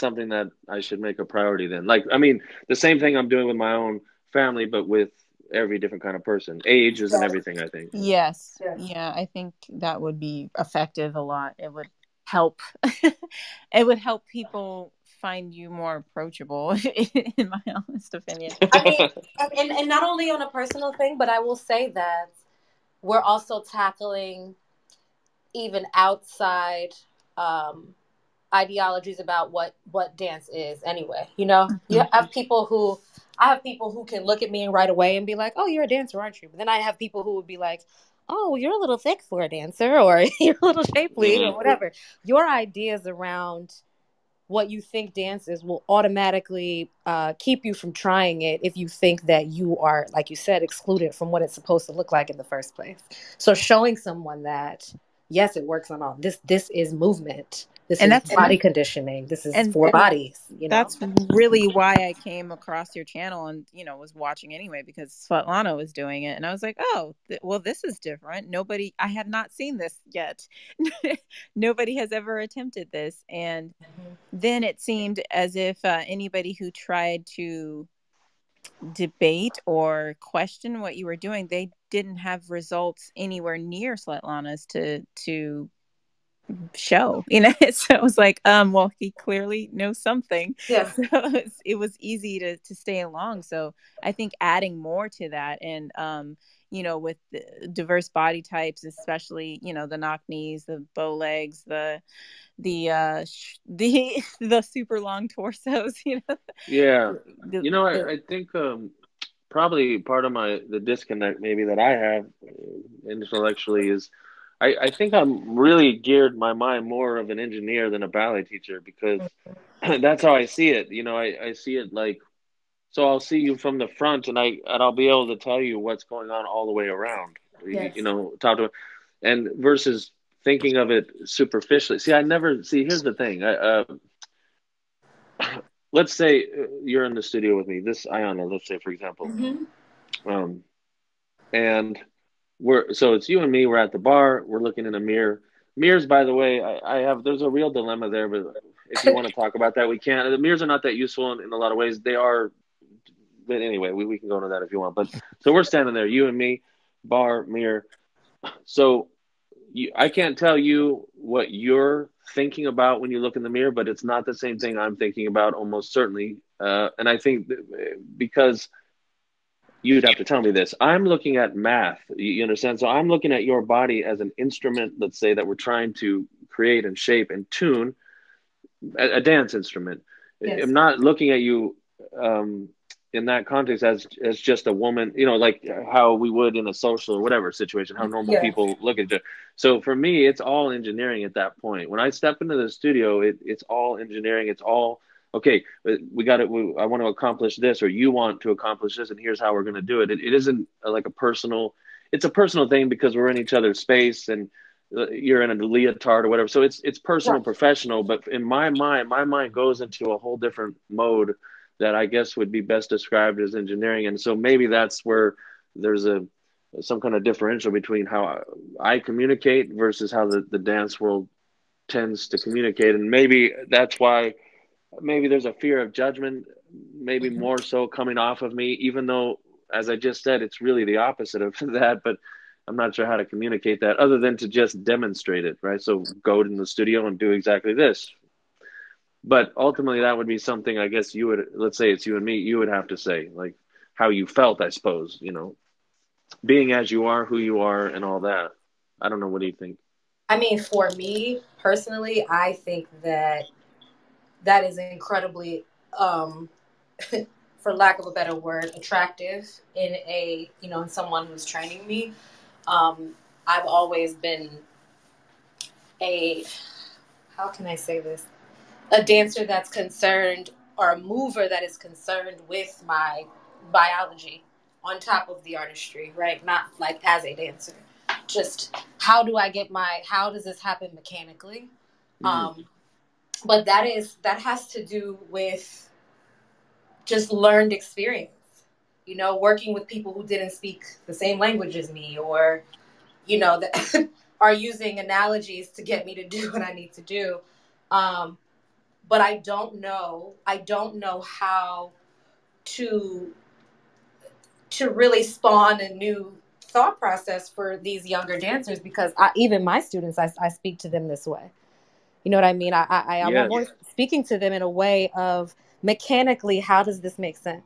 something that I should make a priority then. The same thing I'm doing with my own family, but with every different kind of person, ages yes. and everything, I think. Yes. yes. Yeah. I think that would be effective a lot. It would help. It would help people find you more approachable in my honest opinion. I mean, and not only on a personal thing, but I will say that we're also tackling even outside, ideologies about what dance is anyway. I have people who can look at me right away and be like, oh, you're a dancer, aren't you? But then I have people who would be like, oh, you're a little thick for a dancer, or you're a little shapely or whatever. Your ideas around what you think dance is will automatically keep you from trying it if you think that you are, like you said, excluded from what it's supposed to look like in the first place. So showing someone that, yes, it works on all. This is movement. This is body conditioning. This is for bodies. You know? That's really why I came across your channel and, you know, was watching anyway, because Svetlana was doing it. And I was like, oh, well, this is different. I had not seen this yet. Nobody has ever attempted this. And then it seemed as if anybody who tried to debate or question what you were doing, they didn't have results anywhere near Svetlana's to show, you know. So it was like, well, he clearly knows something. Yeah. So it was easy to stay along. So I think adding more to that, and you know, with the diverse body types, especially, you know, the knock knees, the bow legs, the super long torsos, you know. Yeah. You know, I think probably part of the disconnect maybe that I have intellectually is I think I'm really geared my mind more of an engineer than a ballet teacher, because that's how I see it. You know, I see it like, so I'll see you from the front and I'll be able to tell you what's going on all the way around, yes. You know, top to, and versus thinking of it superficially. See, here's the thing. Let's say you're in the studio with me, this Ayanna, let's say, for example. Mm-hmm. And so it's you and me, we're at the bar, we're looking in a mirror. Mirrors, by the way, there's a real dilemma there, but if you want to talk about that, we can. The mirrors are not that useful in a lot of ways. They are, but anyway, we can go into that if you want. But so we're standing there, you and me, bar, mirror. So I can't tell you what you're thinking about when you look in the mirror, but it's not the same thing I'm thinking about, almost certainly. And I think because you'd have to tell me this, I'm looking at math, you understand? So I'm looking at your body as an instrument, let's say, that we're trying to create and shape and tune, a dance instrument. Yes. I'm not looking at you in that context as just a woman, you know, like how we would in a social or whatever situation, how normal yes. people look at it. So for me, it's all engineering at that point. When I step into the studio, it's all engineering. It's all, okay, we got it. I want to accomplish this, or you want to accomplish this, and here's how we're going to do it. It isn't like it's a personal thing, because we're in each other's space and you're in a leotard or whatever. So it's personal, yes. professional, but in my mind goes into a whole different mode that I guess would be best described as engineering. And so maybe that's where there's some kind of differential between how I communicate versus how the dance world tends to communicate. And maybe that's why there's a fear of judgment, maybe mm-hmm. more so coming off of me, even though, as I just said, it's really the opposite of that, but I'm not sure how to communicate that other than to just demonstrate it, right? So go in the studio and do exactly this. But ultimately, that would be something, I guess, you would, let's say it's you and me, you would have to say, like, how you felt, I suppose, you know, being as you are, who you are, and all that. I don't know. What do you think? I mean, for me personally, I think that is incredibly, for lack of a better word, attractive in a, you know, in someone who's training me. I've always been how can I say this? A dancer that's concerned, or a mover that is concerned with my biology on top of the artistry, right? Not like as a dancer, just how does this happen mechanically? Mm-hmm. But that has to do with just learned experience, you know, working with people who didn't speak the same language as me, or, you know, that are using analogies to get me to do what I need to do. But I don't know how to really spawn a new thought process for these younger dancers, because even my students, I speak to them this way. You know what I mean? I'm yes. always speaking to them in a way of mechanically, how does this make sense?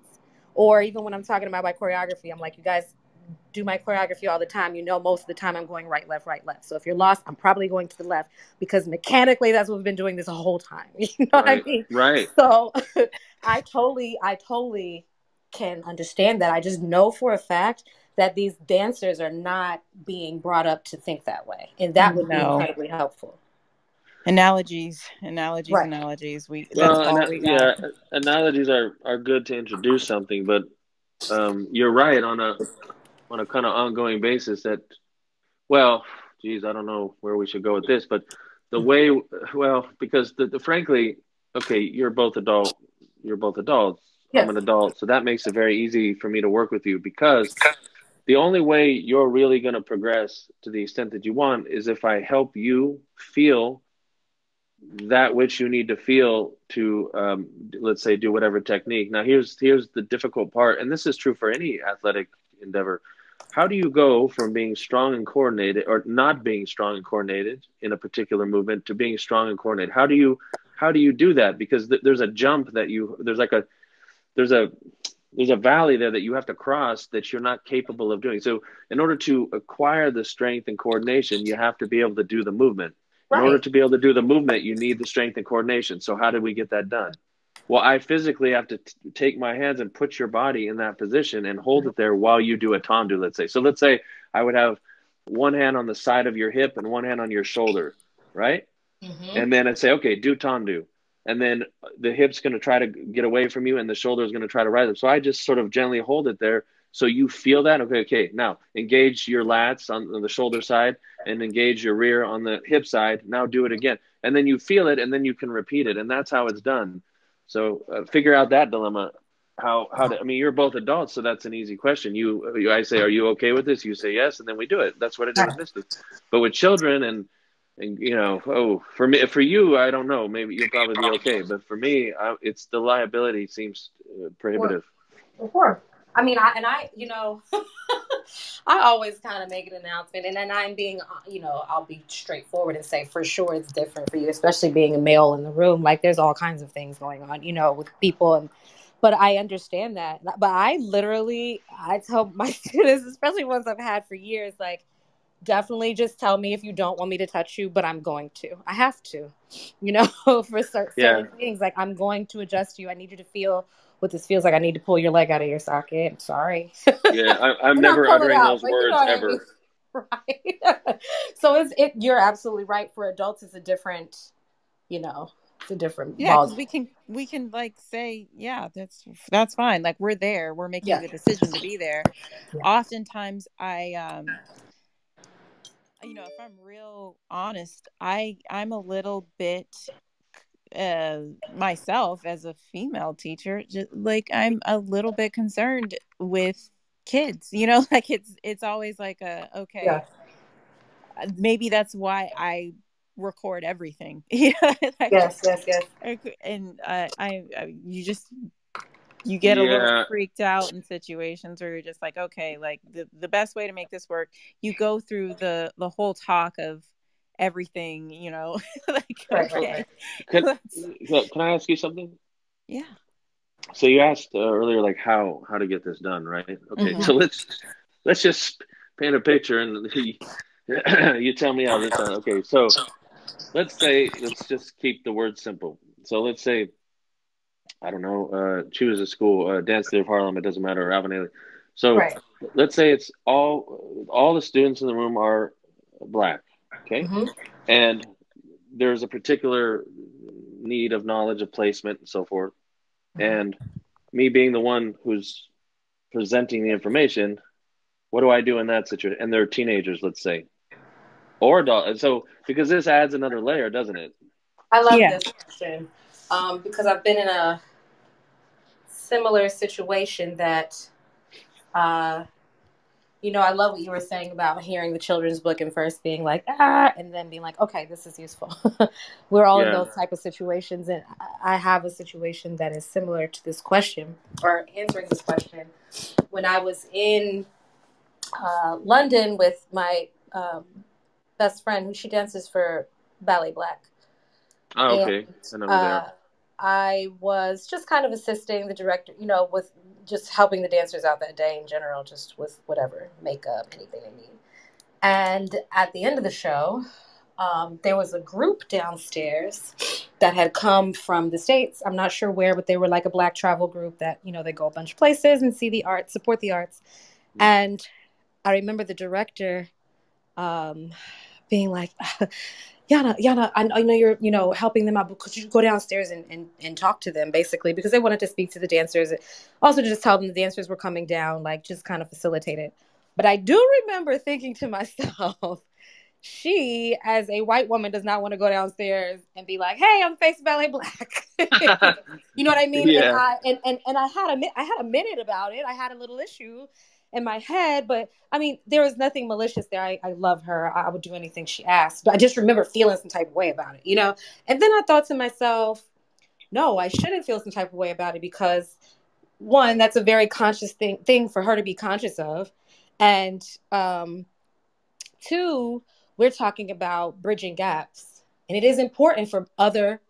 Or even when I'm talking about my choreography, I'm like, you guys do my choreography all the time. You know, most of the time I'm going right, left, right, left. So if you're lost, I'm probably going to the left, because mechanically that's what we've been doing this whole time. You know right, what I mean? Right. So I totally can understand that. I just know for a fact that these dancers are not being brought up to think that way. And that would be incredibly helpful. Analogies, right. Analogies. Analogies are good to introduce something, but you're right on a kind of ongoing basis that, well, geez, I don't know where we should go with this, but the way, well, because the frankly, okay, you're both adults. Yes. I'm an adult, so that makes it very easy for me to work with you, because the only way you're really going to progress to the extent that you want is if I help you feel that which you need to feel to, let's say, do whatever technique. Now, here's the difficult part, and this is true for any athletic endeavor. How do you go from being strong and coordinated, or not being strong and coordinated in a particular movement, to being strong and coordinated? How do you do that? Because there's a jump that you, there's a valley there that you have to cross that you're not capable of doing. So in order to acquire the strength and coordination, you have to be able to do the movement. Right. In order to be able to do the movement, you need the strength and coordination. So how did we get that done? Well, I physically have to take my hands and put your body in that position and hold it there while you do a tendu, let's say. So let's say I would have one hand on the side of your hip and one hand on your shoulder, right? Mm-hmm. And then I'd say, okay, do tendu. And then the hip's going to try to get away from you and the shoulder's going to try to rise up. So I just sort of gently hold it there. So you feel that. Okay. Now engage your lats on the shoulder side and engage your rear on the hip side. Now do it again. And then you feel it and then you can repeat it. And that's how it's done. So figure out that dilemma. How to, I mean, you're both adults, so that's an easy question. I say, are you okay with this? You say yes, and then we do it. That's what I did with Misty. But with children and you know, for you, I don't know. Maybe you'll probably be okay. But for me, it's the liability seems prohibitive. Of course. I mean, I you know, I always kind of make an announcement, and then I'm being, you know, I'll be straightforward and say, for sure, it's different for you, especially being a male in the room. Like, there's all kinds of things going on, you know, with people. But I understand that. But I tell my students, especially ones I've had for years, like, definitely just tell me if you don't want me to touch you, but I'm going to. I have to, you know, for certain things. Like, I'm going to adjust you. I need you to feel what this feels like. I need to pull your leg out of your socket. I'm sorry. Yeah, I'm never uttering those words ever. Right. So you're absolutely right. For adults, it's a different, you know, it's a different. Yeah, because we can like say, yeah, that's fine. Like, we're there. We're making the decision to be there. Yeah. Oftentimes, I you know, if I'm real honest, I'm a little bit. Myself as a female teacher, just, like, I'm a little bit concerned with kids, you know, like it's always like maybe that's why I record everything. Like, yes. And you get a little freaked out in situations where you're just like, okay, like the best way to make this work, you go through the whole talk of everything, you know. Like, okay. Can I ask you something? Yeah. So you asked earlier, like, how to get this done, right? Okay. Mm-hmm. So let's just paint a picture, and you tell me how this done. Okay. So let's just keep the words simple. So let's say, I don't know, choose a school, Dance Theater of Harlem. It doesn't matter, or Alvin Ailey. So let's say it's all the students in the room are Black. Okay. Mm-hmm. And there's a particular need of knowledge of placement and so forth. Mm-hmm. And me being the one who's presenting the information, what do I do in that situation? And they're teenagers, let's say, or adults. So, because this adds another layer, doesn't it? I love this question because I've been in a similar situation that, you know, I love what you were saying about hearing the children's book and first being like, and then being like, okay, this is useful. We're all in those type of situations. And I have a situation that is similar to this question, or answering this question. When I was in London with my best friend, who she dances for Ballet Black. Oh, okay. And, I was just kind of assisting the director, you know, with just helping the dancers out that day in general, just with whatever, makeup, anything they need. And at the end of the show, there was a group downstairs that had come from the States. I'm not sure where, but they were like a Black travel group that, you know, they go a bunch of places and see the arts, support the arts. And I remember the director being like, Yana, I know you're, you know, helping them out, but could you go downstairs and talk to them, basically, because they wanted to speak to the dancers. Also, to just tell them the dancers were coming down, like, just kind of facilitate it. But I do remember thinking to myself, she, as a white woman, does not want to go downstairs and be like, "Hey, I'm face Ballet Black." You know what I mean? Yeah. And I had a minute about it. I had a little issue in my head, but I mean, there was nothing malicious there. I love her. I would do anything she asked, but I just remember feeling some type of way about it, you know? And then I thought to myself, no, I shouldn't feel some type of way about it because, one, that's a very conscious thing for her to be conscious of. And two, we're talking about bridging gaps. And it is important for other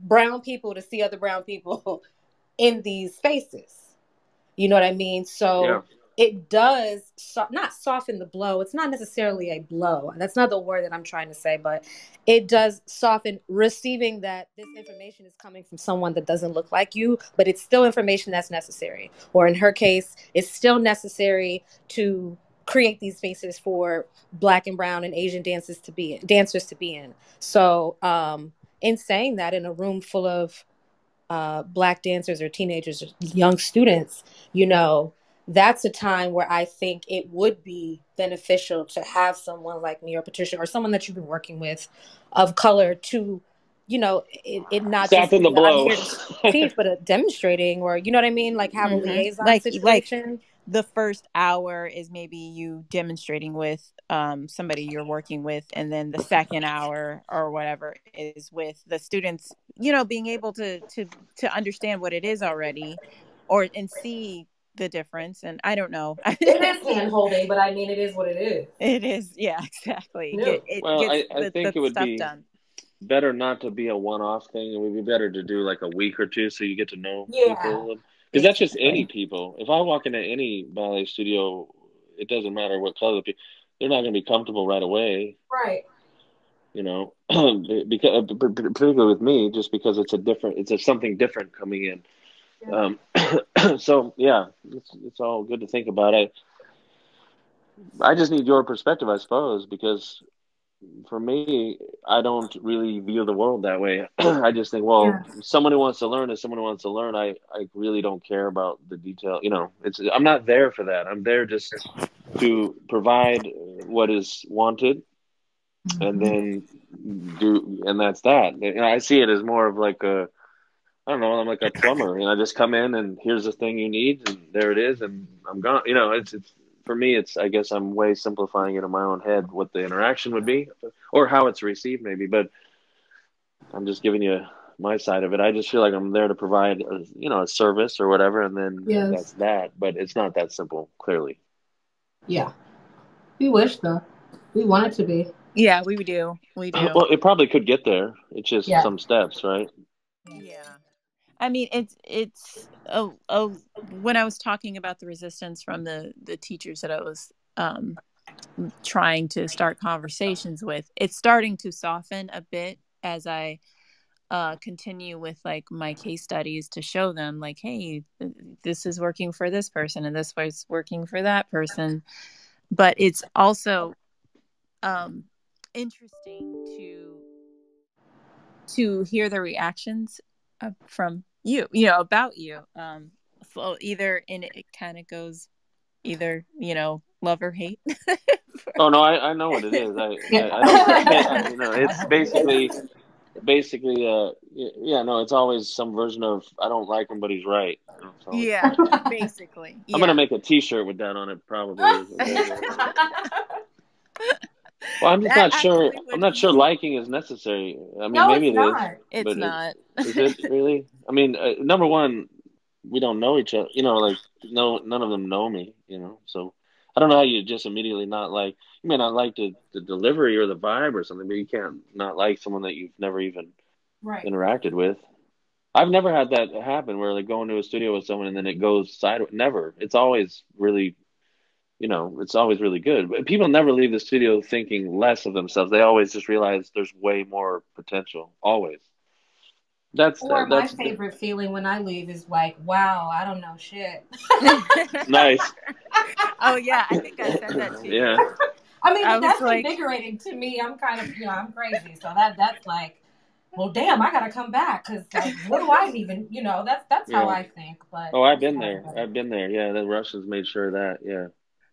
brown people to see other brown people in these spaces. You know what I mean? So yeah. It does not soften the blow. It's not necessarily a blow. That's not the word that I'm trying to say, but it does soften receiving that this information is coming from someone that doesn't look like you, but it's still information that's necessary. Or in her case, it's still necessary to create these spaces for Black and Brown and Asian dancers to be in. So in saying that, in a room full of Black dancers or teenagers or young students, you know, that's a time where I think it would be beneficial to have someone like me or Patricia or someone that you've been working with of color to, you know, it not soften the blow, teach, but demonstrating, or you know what I mean, like have a liaison situation. Like, the first hour is maybe you demonstrating with somebody you're working with, and then the second hour or whatever is with the students, you know, being able to understand what it is already, or and see the difference. And I don't know. It is hand holding, but I mean, it is what it is. It is, yeah, exactly. Yeah. I think it would be done. Better not to be a one-off thing. It would be better to do like a week or two so you get to know people. Because that's just any people. If I walk into any ballet studio, it doesn't matter what color they're not going to be comfortable right away. Right. You know, because particularly with me, just because it's something different coming in. Yeah. So yeah, it's all good to think about. I just need your perspective, I suppose, because for me, I don't really view the world that way. I just think, well, someone who wants to learn is someone who wants to learn. I really don't care about the detail. You know, I'm not there for that. I'm there just to provide what is wanted, and then and that's that. And I see it as more of like a, I don't know, I'm like a plumber, and I just come in and here's the thing you need, and there it is, and I'm gone. You know, it's for me, it's, I guess I'm way simplifying it in my own head what the interaction would be, or how it's received maybe, but I'm just giving you my side of it. I just feel like I'm there to provide a service or whatever, and then that's that, but it's not that simple, clearly. Yeah. We wish, though. We want it to be. Yeah, we do. Well, it probably could get there. It's just some steps, right? Yeah. I mean, it's when I was talking about the resistance from the teachers that I was trying to start conversations with, it's starting to soften a bit as I continue with like my case studies to show them like, hey, this is working for this person and this was working for that person. But it's also interesting to hear the reactions from about you. So either in it kind of goes love or hate. Oh no, I know what it is. I you know, it's basically it's always some version of I don't like him but he's right. Yeah, basically. I'm gonna make a t-shirt with that on it probably. Well, I'm just not sure. I'm not sure liking is necessary. I mean, no, maybe it is. It's not. Is it really? I mean, number one, we don't know each other. You know, like none of them know me. You know, so I don't know how you just immediately not like. You may not like the delivery or the vibe or something, but you can't not like someone that you've never even interacted with. I've never had that happen where like going to a studio with someone and then it goes sideways. Never. It's always really. You know, it's always really good. But people never leave the studio thinking less of themselves. They always just realize there's way more potential. Always. That's my favorite feeling when I leave is like, wow, I don't know shit. Nice. Oh yeah, I think I said that too. Yeah. I mean, that's like invigorating to me. I'm kind of, I'm crazy. So that's like, well, damn, I gotta come back because like, what do I even? You know, that's how I think. But I've been there. Yeah, the Russians made sure of that. Yeah.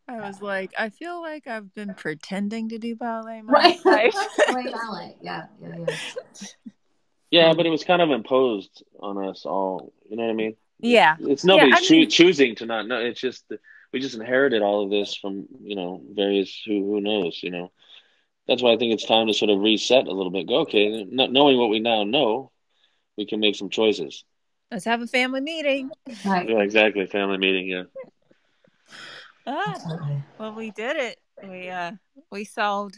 I was like, I feel like I've been pretending to do ballet. Right. Ballet. Yeah. Yeah, but it was kind of imposed on us all. You know what I mean? Yeah. It's nobody's choosing to not know. It's just we just inherited all of this from, you know, various who knows, you know. That's why I think it's time to sort of reset a little bit. Go, okay, not knowing what we now know, we can make some choices. Let's have a family meeting. Right. Yeah, exactly. Family meeting, yeah. Well, we did it. We solved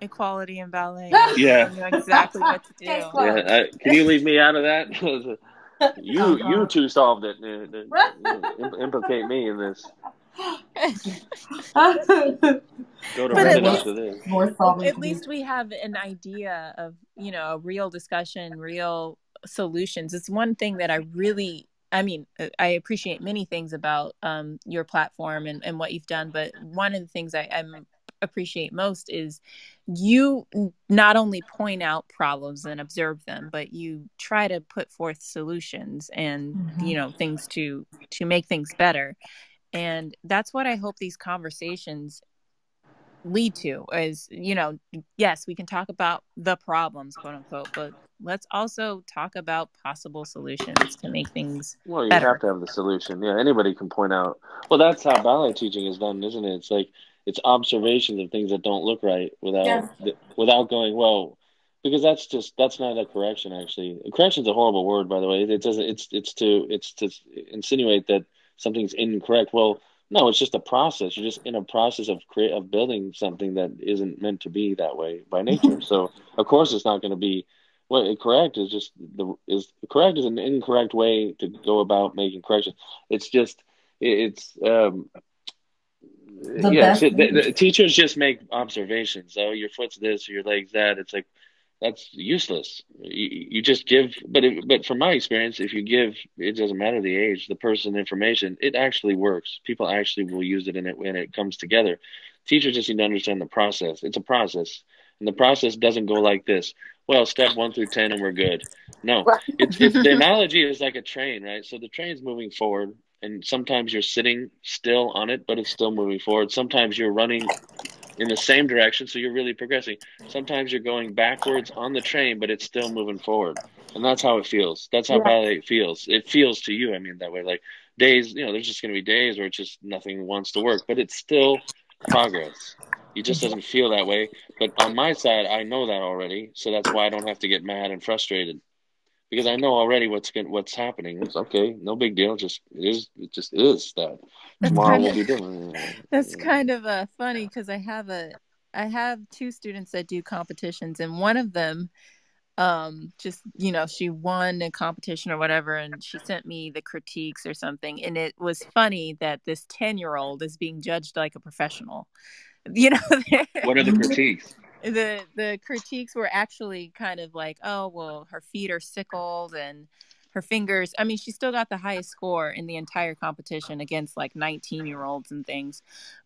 equality in ballet. Yeah. We knew exactly what to do. Yeah, can you leave me out of that? You two solved it. Implicate me in this. Go to at least we have an idea of, you know, a real discussion, real solutions. It's one thing that I appreciate many things about your platform and what you've done, but one of the things I appreciate most is you not only point out problems and observe them, but you try to put forth solutions and, you know, things to make things better. And that's what I hope these conversations lead to is, you know, yes, we can talk about the problems, quote unquote, but let's also talk about possible solutions to make things better. You have to have the solution. Yeah, anybody can point out. Well, that's how ballet teaching is done, isn't it? It's like it's observations of things that don't look right without going, well, because that's not a correction actually. Correction's a horrible word, by the way. It doesn't. It's to insinuate that something's incorrect. Well, no, it's just a process. You're just in a process of building something that isn't meant to be that way by nature. So of course it's not going to be. Well, correct is just correct is an incorrect way to go about making corrections. It's just the teachers just make observations. Oh, your foot's this, your leg's that. It's like that's useless. You just give, but from my experience, if you give, it doesn't matter the age, the person, information, it actually works. People actually will use it, and it when it comes together. Teachers just need to understand the process. It's a process, and the process doesn't go like this. Well, step 1 through 10, and we're good. No, it's the analogy is like a train, right? So the train's moving forward, and sometimes you're sitting still on it, but it's still moving forward. Sometimes you're running in the same direction, so you're really progressing. Sometimes you're going backwards on the train, but it's still moving forward, and that's how it feels. That's how ballet feels. It feels to you, I mean, that way. Like days, you know, there's just going to be days where it's just nothing wants to work, but it's still progress. It just doesn't feel that way. But on my side, I know that already. So that's why I don't have to get mad and frustrated, because I know already what's happening. It's okay. No big deal. It just is that. Tomorrow we'll be doing. That's kind of funny because I have two students that do competitions, and one of them just, you know, she won a competition or whatever, and she sent me the critiques or something. And it was funny that this 10-year-old is being judged like a professional. You know, what are the critiques? The critiques were actually kind of like, oh, well, her feet are sickled and her fingers. I mean, she still got the highest score in the entire competition against like 19-year-olds and things.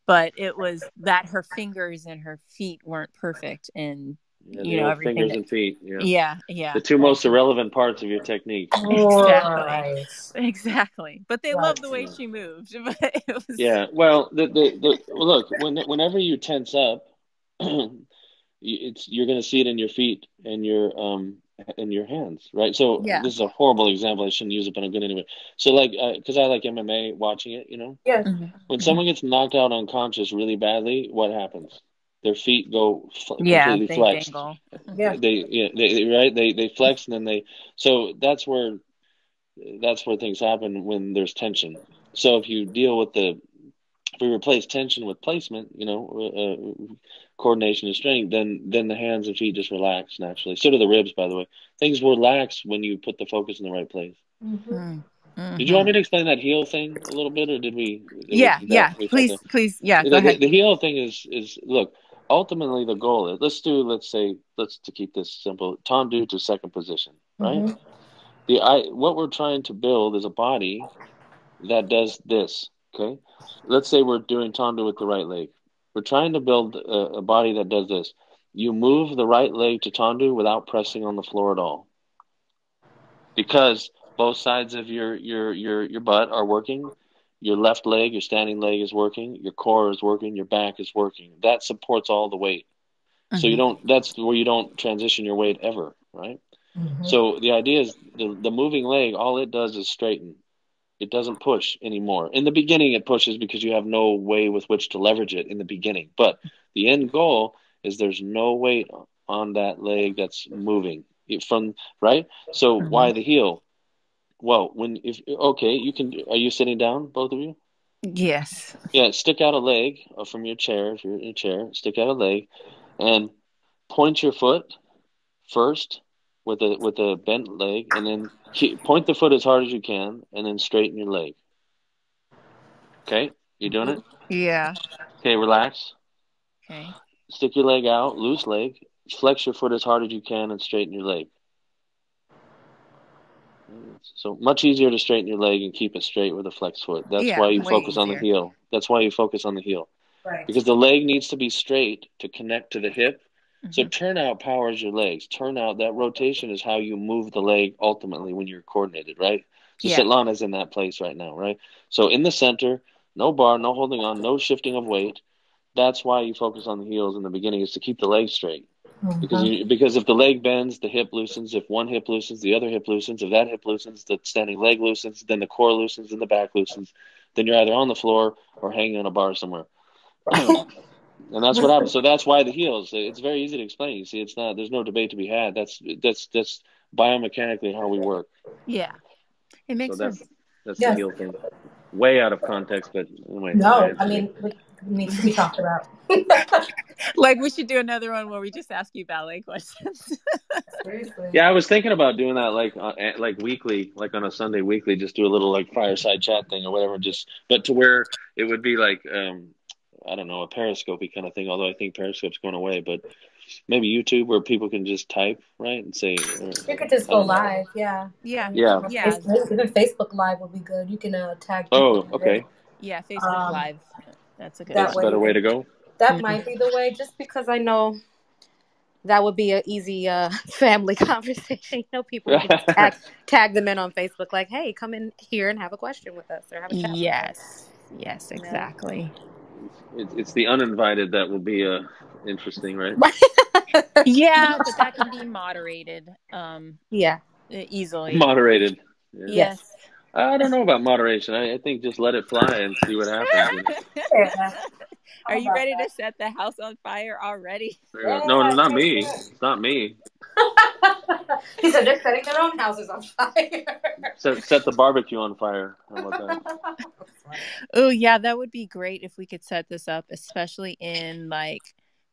But it was that her fingers and her feet weren't perfect. And, you know, everything. Fingers and feet. Yeah. Yeah. The two most irrelevant parts of your technique. Exactly. Exactly. But they loved the way she moved. But it was... Yeah. Well, look, whenever you tense up, you're going to see it in your feet and your hands, right? So this is a horrible example. I shouldn't use it, but I'm good anyway. So like, because I like MMA, watching it, you know. Yeah. Mm-hmm. When someone gets knocked out unconscious really badly, what happens? Their feet go completely flexed. Yeah. They flex, and then so that's where things happen when there's tension. So if you deal with if we replace tension with placement, you know, coordination and strength, then the hands and feet just relax naturally. So do the ribs, by the way. Things relax when you put the focus in the right place. Mm-hmm. Mm-hmm. Did you want me to explain that heel thing a little bit, or did we? Please. Yeah, go ahead. The heel thing is look. Ultimately, the goal is let's keep this simple. Tendu to second position, right? Mm-hmm. What we're trying to build is a body that does this. Okay, let's say we're doing tendu with the right leg. We're trying to build a body that does this. You move the right leg to tendu without pressing on the floor at all, because both sides of your butt are working. Your left leg, your standing leg is working, your core is working, your back is working. That supports all the weight. Mm-hmm. So you don't, that's where you don't transition your weight ever, right? Mm-hmm. So the idea is the moving leg, all it does is straighten. It doesn't push anymore. In the beginning, it pushes because you have no way with which to leverage it in the beginning. But the end goal is there's no weight on that leg that's moving from, right? So mm-hmm. why the heel? Well, you can, are you sitting down, both of you? Yes. Yeah, stick out a leg from your chair. If you're in a chair, stick out a leg and point your foot first with a bent leg, and then point the foot as hard as you can, and then straighten your leg. Okay? You doing it? Yeah. Okay, relax. Okay. Stick your leg out, loose leg, flex your foot as hard as you can, and straighten your leg. So much easier to straighten your leg and keep it straight with a flexed foot. That's why you focus on the heel. That's why you focus on the heel. Right. Because the leg needs to be straight to connect to the hip. Mm-hmm. So turnout powers your legs. Turnout, that rotation is how you move the leg ultimately when you're coordinated, right? So Svetlana's in that place right now, right? So in the center, no bar, no holding on, no shifting of weight. That's why you focus on the heels in the beginning, is to keep the leg straight. Mm-hmm. Because if the leg bends, the hip loosens. If one hip loosens, the other hip loosens. If that hip loosens, the standing leg loosens. Then the core loosens and the back loosens. Then you're either on the floor or hanging on a bar somewhere. And that's what happens. So that's why the heels. It's very easy to explain. You see, it's not. There's no debate to be had. That's biomechanically how we work. Yeah, it makes sense. That's the heel thing. Way out of context, but anyway. No, I mean. It needs to be talked about. Like, we should do another one where we just ask you ballet questions. Seriously. Yeah, I was thinking about doing that, like weekly, like on a Sunday weekly, just do a little like fireside chat thing or whatever. But to where it would be like, I don't know, a Periscope-y kind of thing. Although I think Periscope's going away, but maybe YouTube, where people can just type, right, and say. You could just go live. Yeah. Facebook Live would be good. You can tag. Oh, okay. Yeah, Facebook Live. That's a better way to go. That might be the way, just because I know that would be an easy family conversation. You know, people can tag them in on Facebook, like, hey, come in here and have a question with us or have a chat. Yes, exactly. It's the uninvited that will be interesting, right? Yeah, but that can be moderated. Easily. Moderated. Yeah. Yes. I don't know about moderation. I think just let it fly and see what happens. Are you ready to set the house on fire already? No, not me. It's not me. He said they're setting their own houses on fire. Set the barbecue on fire. Oh, yeah, that would be great if we could set this up, especially in like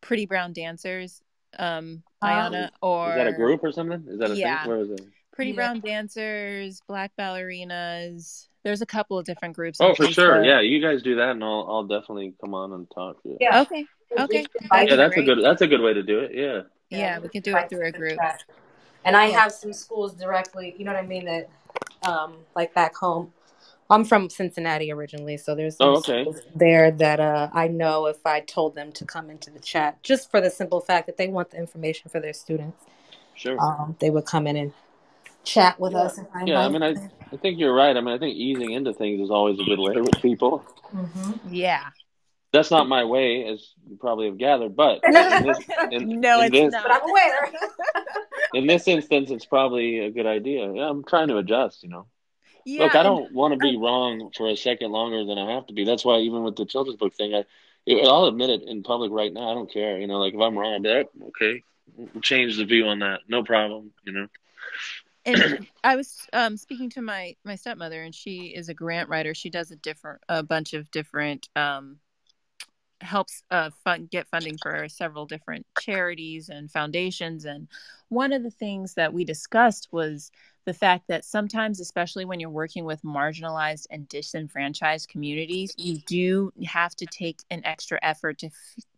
Pretty Brown Dancers, Ayanna, or... Is that a group or something? Is that a thing? Where was it? Pretty Brown Dancers, Black Ballerinas. There's a couple of different groups. Oh, for sure. Yeah, you guys do that, and I'll definitely come on and talk. Yeah. Okay. Yeah, that's a good way to do it. Yeah. Yeah, we can do it through a group. And I have some schools directly. You know what I mean? That, like back home, I'm from Cincinnati originally, so there's some schools there that I know if I told them to come into the chat, just for the simple fact that they want the information for their students. Sure. They would come in and chat with us. And I think you're right. I mean, I think easing into things is always a good way with people. Mm-hmm. Yeah. That's not my way, as you probably have gathered, but... No, it's not. But I'm aware. In this instance, it's probably a good idea. Yeah, I'm trying to adjust, you know. Yeah, look, I don't want to be wrong for a second longer than I have to be. That's why even with the children's book thing, I'll admit it in public right now. I don't care. You know, like if I'm wrong, I'll be like, okay, we'll change the view on that. No problem, you know. And I was speaking to my stepmother, and she is a grant writer. She does a bunch of different helps get funding for several different charities and foundations. And one of the things that we discussed was the fact that sometimes, especially when you're working with marginalized and disenfranchised communities, you do have to take an extra effort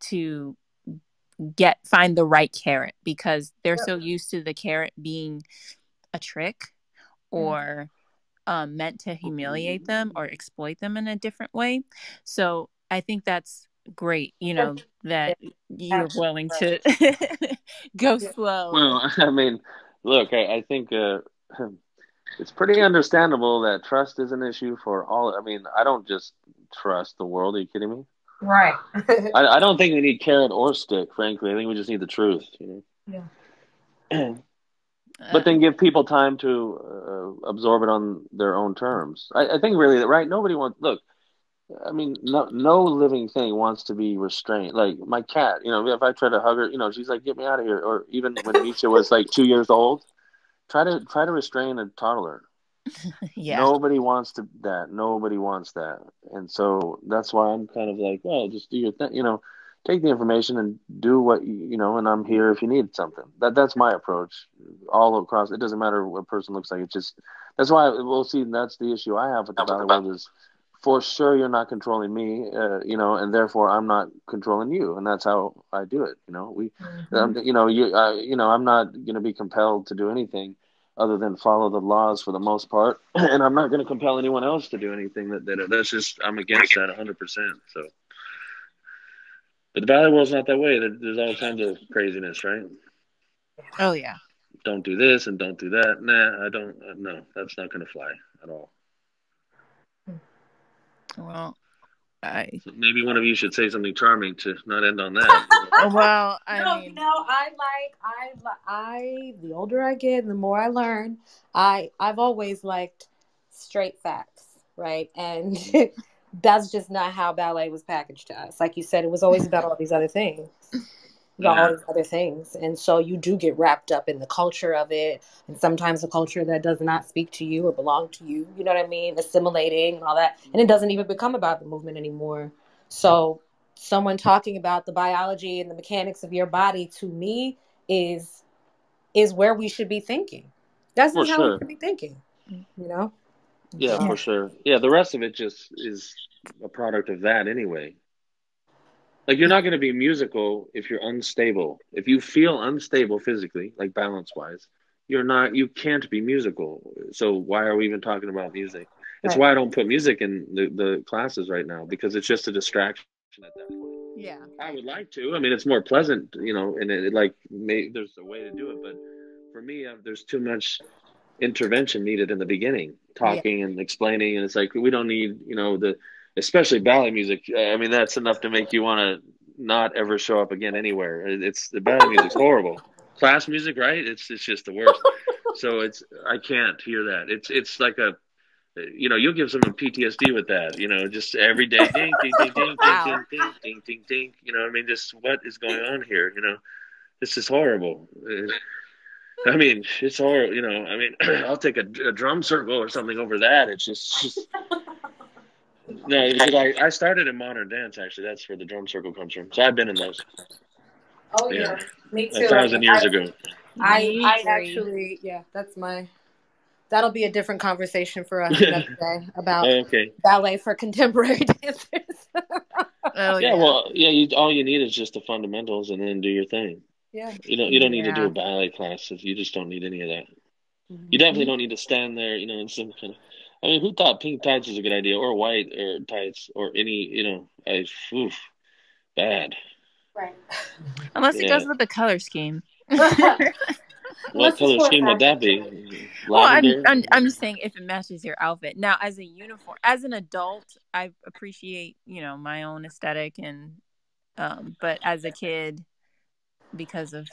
to find the right carrot, because they're so used to the carrot being a trick or meant to humiliate them or exploit them in a different way. So I think that's great, you know, that you're willing to go slow. Well, I mean, look, I think It's pretty understandable that trust is an issue for all. I mean, I don't just trust the world. Are you kidding me? Right. I don't think we need carrot or stick, frankly. I think we just need the truth. You know? Yeah. But then give people time to absorb it on their own terms. I think really that, right? Nobody wants, look, I mean, no living thing wants to be restrained. Like my cat, you know, if I try to hug her, you know, she's like, get me out of here. Or even when Misha was like 2 years old, try to restrain a toddler. Yeah. Nobody wants that. And so that's why I'm kind of like, well, just do your thing, you know, take the information and do what, you know, and I'm here if you need something. That's my approach all across. It doesn't matter what a person looks like. It's just, that's why we'll see. That's the issue I have with the ballet world is for sure you're not controlling me, you know, and therefore I'm not controlling you. And that's how I do it. You know, I'm not going to be compelled to do anything other than follow the laws for the most part. And I'm not going to compel anyone else to do anything that's just, I'm against that 100%. So, but the ballet world's not that way. There's all kinds of craziness, right? Oh yeah. Don't do this and don't do that. Nah, no, that's not going to fly at all. Well, maybe one of you should say something charming to not end on that. Well, I mean, the older I get and the more I learn, I've always liked straight facts, right? And that's just not how ballet was packaged to us. Like you said, it was always about all these other things. About all these other things. And so you do get wrapped up in the culture of it, and sometimes a culture that does not speak to you or belong to you, you know what I mean, assimilating and all that. And it doesn't even become about the movement anymore. So someone talking about the biology and the mechanics of your body, to me, is where we should be thinking. That's not how we should be thinking, you know? Yeah, for sure. Yeah, the rest of it just is a product of that anyway. Like, you're not going to be musical if you're unstable. If you feel unstable physically, like balance-wise, you can't be musical. So why are we even talking about music? It's why I don't put music in the classes right now, because it's just a distraction at that point. Yeah. I would like to. I mean, it's more pleasant, you know, and there's a way to do it. But for me, there's too much intervention needed in the beginning, talking and explaining. And it's like, we don't need, you know, especially ballet music. I mean, that's enough to make you want to not ever show up again anywhere. It's the ballet music's horrible. Class music, right? It's just the worst. So I can't hear that. It's like a, you know, you'll give someone PTSD with that. You know, just every day, ding, ding, ding, ding, ding, ding, ding, ding, ding. You know, I mean, just what is going on here? You know, this is horrible. I mean, it's horrible. You know, I mean, I'll take a drum circle or something over that. It's just no, because I started in modern dance, actually. That's where the drum circle comes from. So I've been in those. Oh, yeah. Me too. 1,000 years ago. That'll be a different conversation for us another day about ballet for contemporary dancers. All you need is just the fundamentals and then do your thing. Yeah. You don't need to do a ballet class. You just don't need any of that. Mm-hmm. You definitely don't need to stand there, you know, in some kind of... I mean, who thought pink tights was a good idea, or white or tights, or any, you know, bad. Right. Unless it goes with the color scheme. What color scheme would that be? Well, I'm just saying if it matches your outfit. Now, as a uniform, as an adult, I appreciate, you know, my own aesthetic, and but as a kid, because of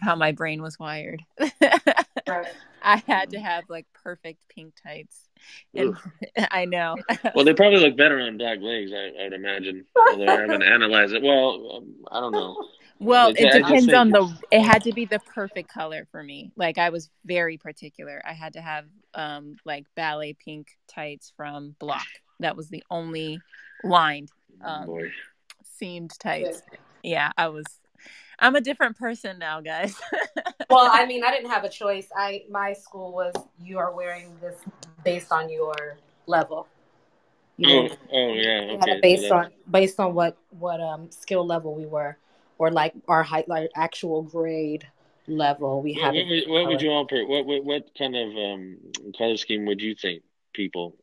how my brain was wired. I had to have like perfect pink tights. And I know. Well, they probably look better on black legs, I'd imagine. Although I haven't analyzed it. Well, I don't know. Well, it depends on it had to be the perfect color for me. Like, I was very particular. I had to have like ballet pink tights from Bloch. That was the only lined seamed tights. Yeah, I'm a different person now, guys. Well, I mean, I didn't have a choice. My school was, you are wearing this based on your level. Okay. Based on what skill level we were, or like our height, like actual grade level we had. What would you all put? What kind of color scheme would you think people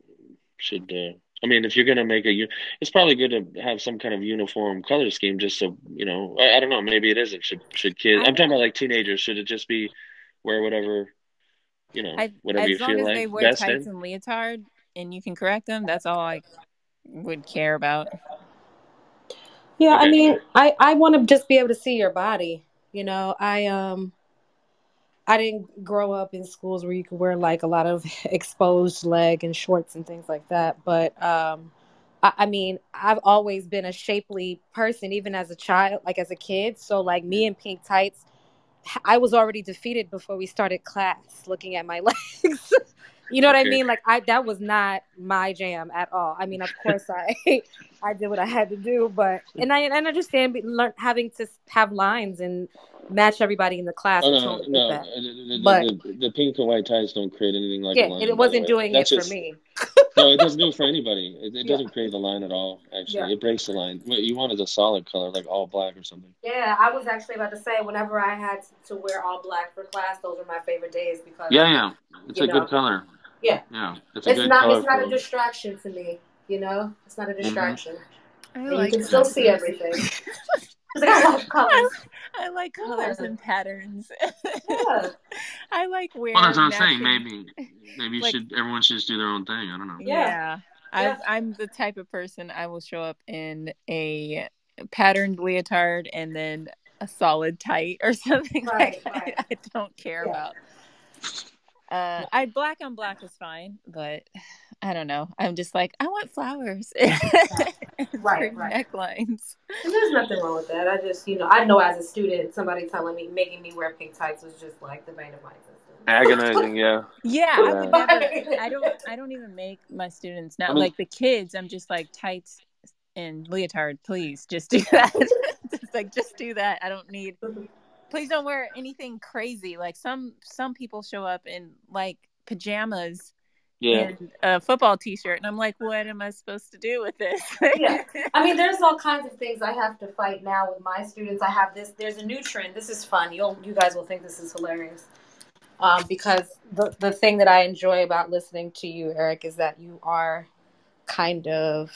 should? I mean, if you're going to make it's probably good to have some kind of uniform color scheme, just so, you know, I don't know, maybe it isn't. Should kids, I'm talking about like teenagers, should it just be wear whatever you know, whatever you feel like. As long as they wear tights and leotard and you can correct them, that's all I would care about. Yeah, okay. I mean, I want to just be able to see your body. You know, I didn't grow up in schools where you could wear like a lot of exposed leg and shorts and things like that. But I mean, I've always been a shapely person, even as a child, like as a kid. So like me in pink tights, I was already defeated before we started class looking at my legs. You know what I mean? Like that was not my jam at all. I mean, of course I did what I had to do, but, and I understand having to have lines and match everybody in the class. Oh, no. The pink and white ties don't create anything like a line. It wasn't doing it for me. No, it doesn't do it for anybody. It doesn't create the line at all, actually. Yeah. It breaks the line. What you want is a solid color, like all black or something. Yeah, I was actually about to say, whenever I had to wear all black for class, those are my favorite days because... Yeah. It's a good color. Yeah. It's not a distraction to me, you know? It's not a distraction. Mm-hmm. You can still see everything. Like, I love colors. I like colors and patterns. Yeah. I like wearing... Well, that's what I'm saying. Maybe like, everyone should just do their own thing. I don't know. Yeah. I'm the type of person, I will show up in a patterned leotard and then a solid tight or something. Right. I don't care about... black on black is fine, but I don't know. I'm just like, I want flowers. Necklines. And there's nothing wrong with that. I just, you know, as a student, somebody making me wear pink tights was just like the bane of my existence. Agonizing, yeah. Yeah, I would never, I don't even make my students, like the kids, I'm just like, tights and leotard, please, just do that. Just do that. I don't need... Please don't wear anything crazy. Like some people show up in like pajamas and a football T-shirt, and I'm like, what am I supposed to do with this? Yeah, I mean, there's all kinds of things I have to fight now with my students. I have this. There's a new trend. This is fun. You guys will think this is hilarious because the thing that I enjoy about listening to you, Eric, is that you are kind of,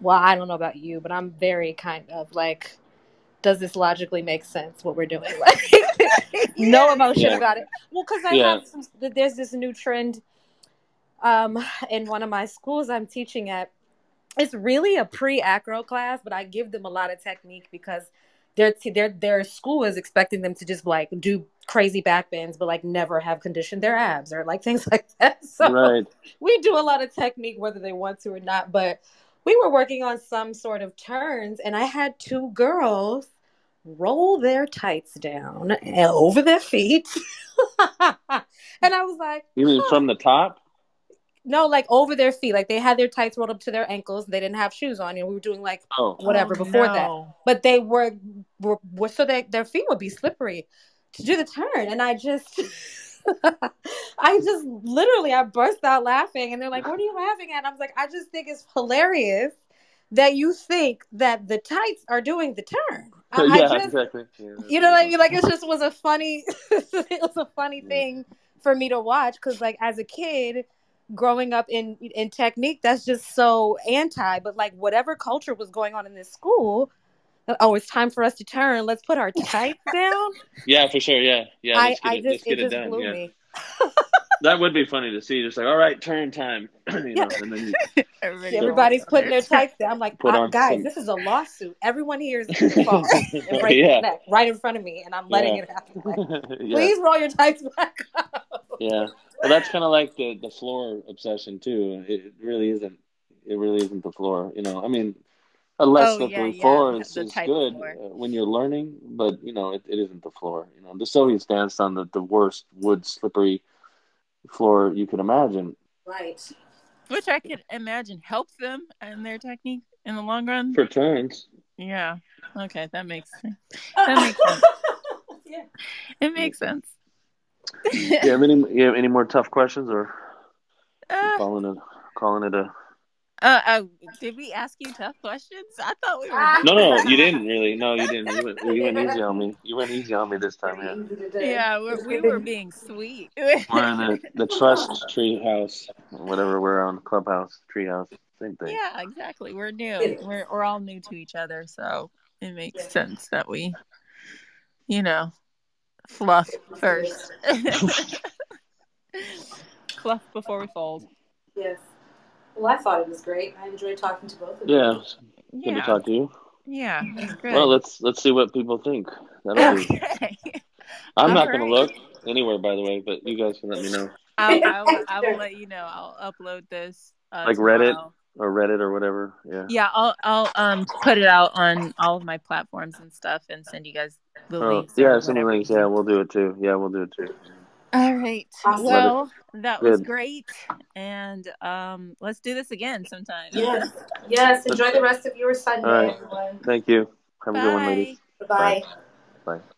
well, I don't know about you, but I'm very kind of like, does this logically make sense, what we're doing? No emotion about it. Well, because I have there's this new trend in one of my schools I'm teaching at. It's really a pre-acro class, but I give them a lot of technique because their school is expecting them to just like do crazy backbends, but like never have conditioned their abs or like things like that. So we do a lot of technique whether they want to or not, but we were working on some sort of turns, and I had two girls roll their tights down and over their feet. And I was like... You mean from the top? No, like over their feet. Like they had their tights rolled up to their ankles. They didn't have shoes on. And we were doing like that. But they were so that their feet would be slippery to do the turn. And I just... I burst out laughing, and they're like, what are you laughing at? And I was like, I just think it's hilarious that you think that the tights are doing the turn. Exactly. Yeah, you know what I mean? Like, it just was a funny thing for me to watch because, like, as a kid growing up in technique, that's just so anti. But, like, whatever culture was going on in this school... Oh, it's time for us to turn. Let's put our tights down. Yeah, for sure. Yeah. Let's get it done. Blew me. That would be funny to see. Just like, all right, turn time. You know, and then everybody's putting their tights down. I'm like, guys, this is a lawsuit. Everyone here is going to fall and break their neck right in front of me, and I'm letting it happen. Like, please roll your tights back up. Yeah. Well, that's kind of like the floor obsession too. It really isn't the floor. You know, I mean. Unless the floor is good when you're learning, but you know it isn't the floor. You know, the Soviets danced on the worst wood slippery floor you could imagine. Right, which I could imagine helped them in their technique in the long run for turns. Yeah. Okay, that makes sense. Yeah, it makes sense. You have any more tough questions, or calling it a? Did we ask you tough questions? I thought we were. No, you didn't really. No, you didn't. You went easy on me. You went easy on me this time. Yeah. Yeah, we were being sweet. We're in the Trust Treehouse, whatever we're on, Clubhouse, Treehouse, same thing. Yeah, exactly. We're new. We're all new to each other, so it makes sense that we, you know, fluff first. Fluff before we fold. Yes. Well, I thought it was great. I enjoyed talking to both of you. Yeah. Good to talk to you. Yeah, that's good. Well, let's see what people think. That'll okay. Be... I'm not going to look anywhere, by the way, but you guys can let me know. I will let you know. I'll upload this. Like tomorrow. Reddit or whatever. Yeah. Yeah, I'll put it out on all of my platforms and stuff, and send you guys the links. Yeah, some links. Yeah, we'll do it too. Yeah, we'll do it too. All right. Awesome. Well, that was great, and let's do this again sometime. Yes. Yes. Enjoy the rest of your Sunday, everyone. Thank you. Have a good one, ladies. Bye-bye. Bye.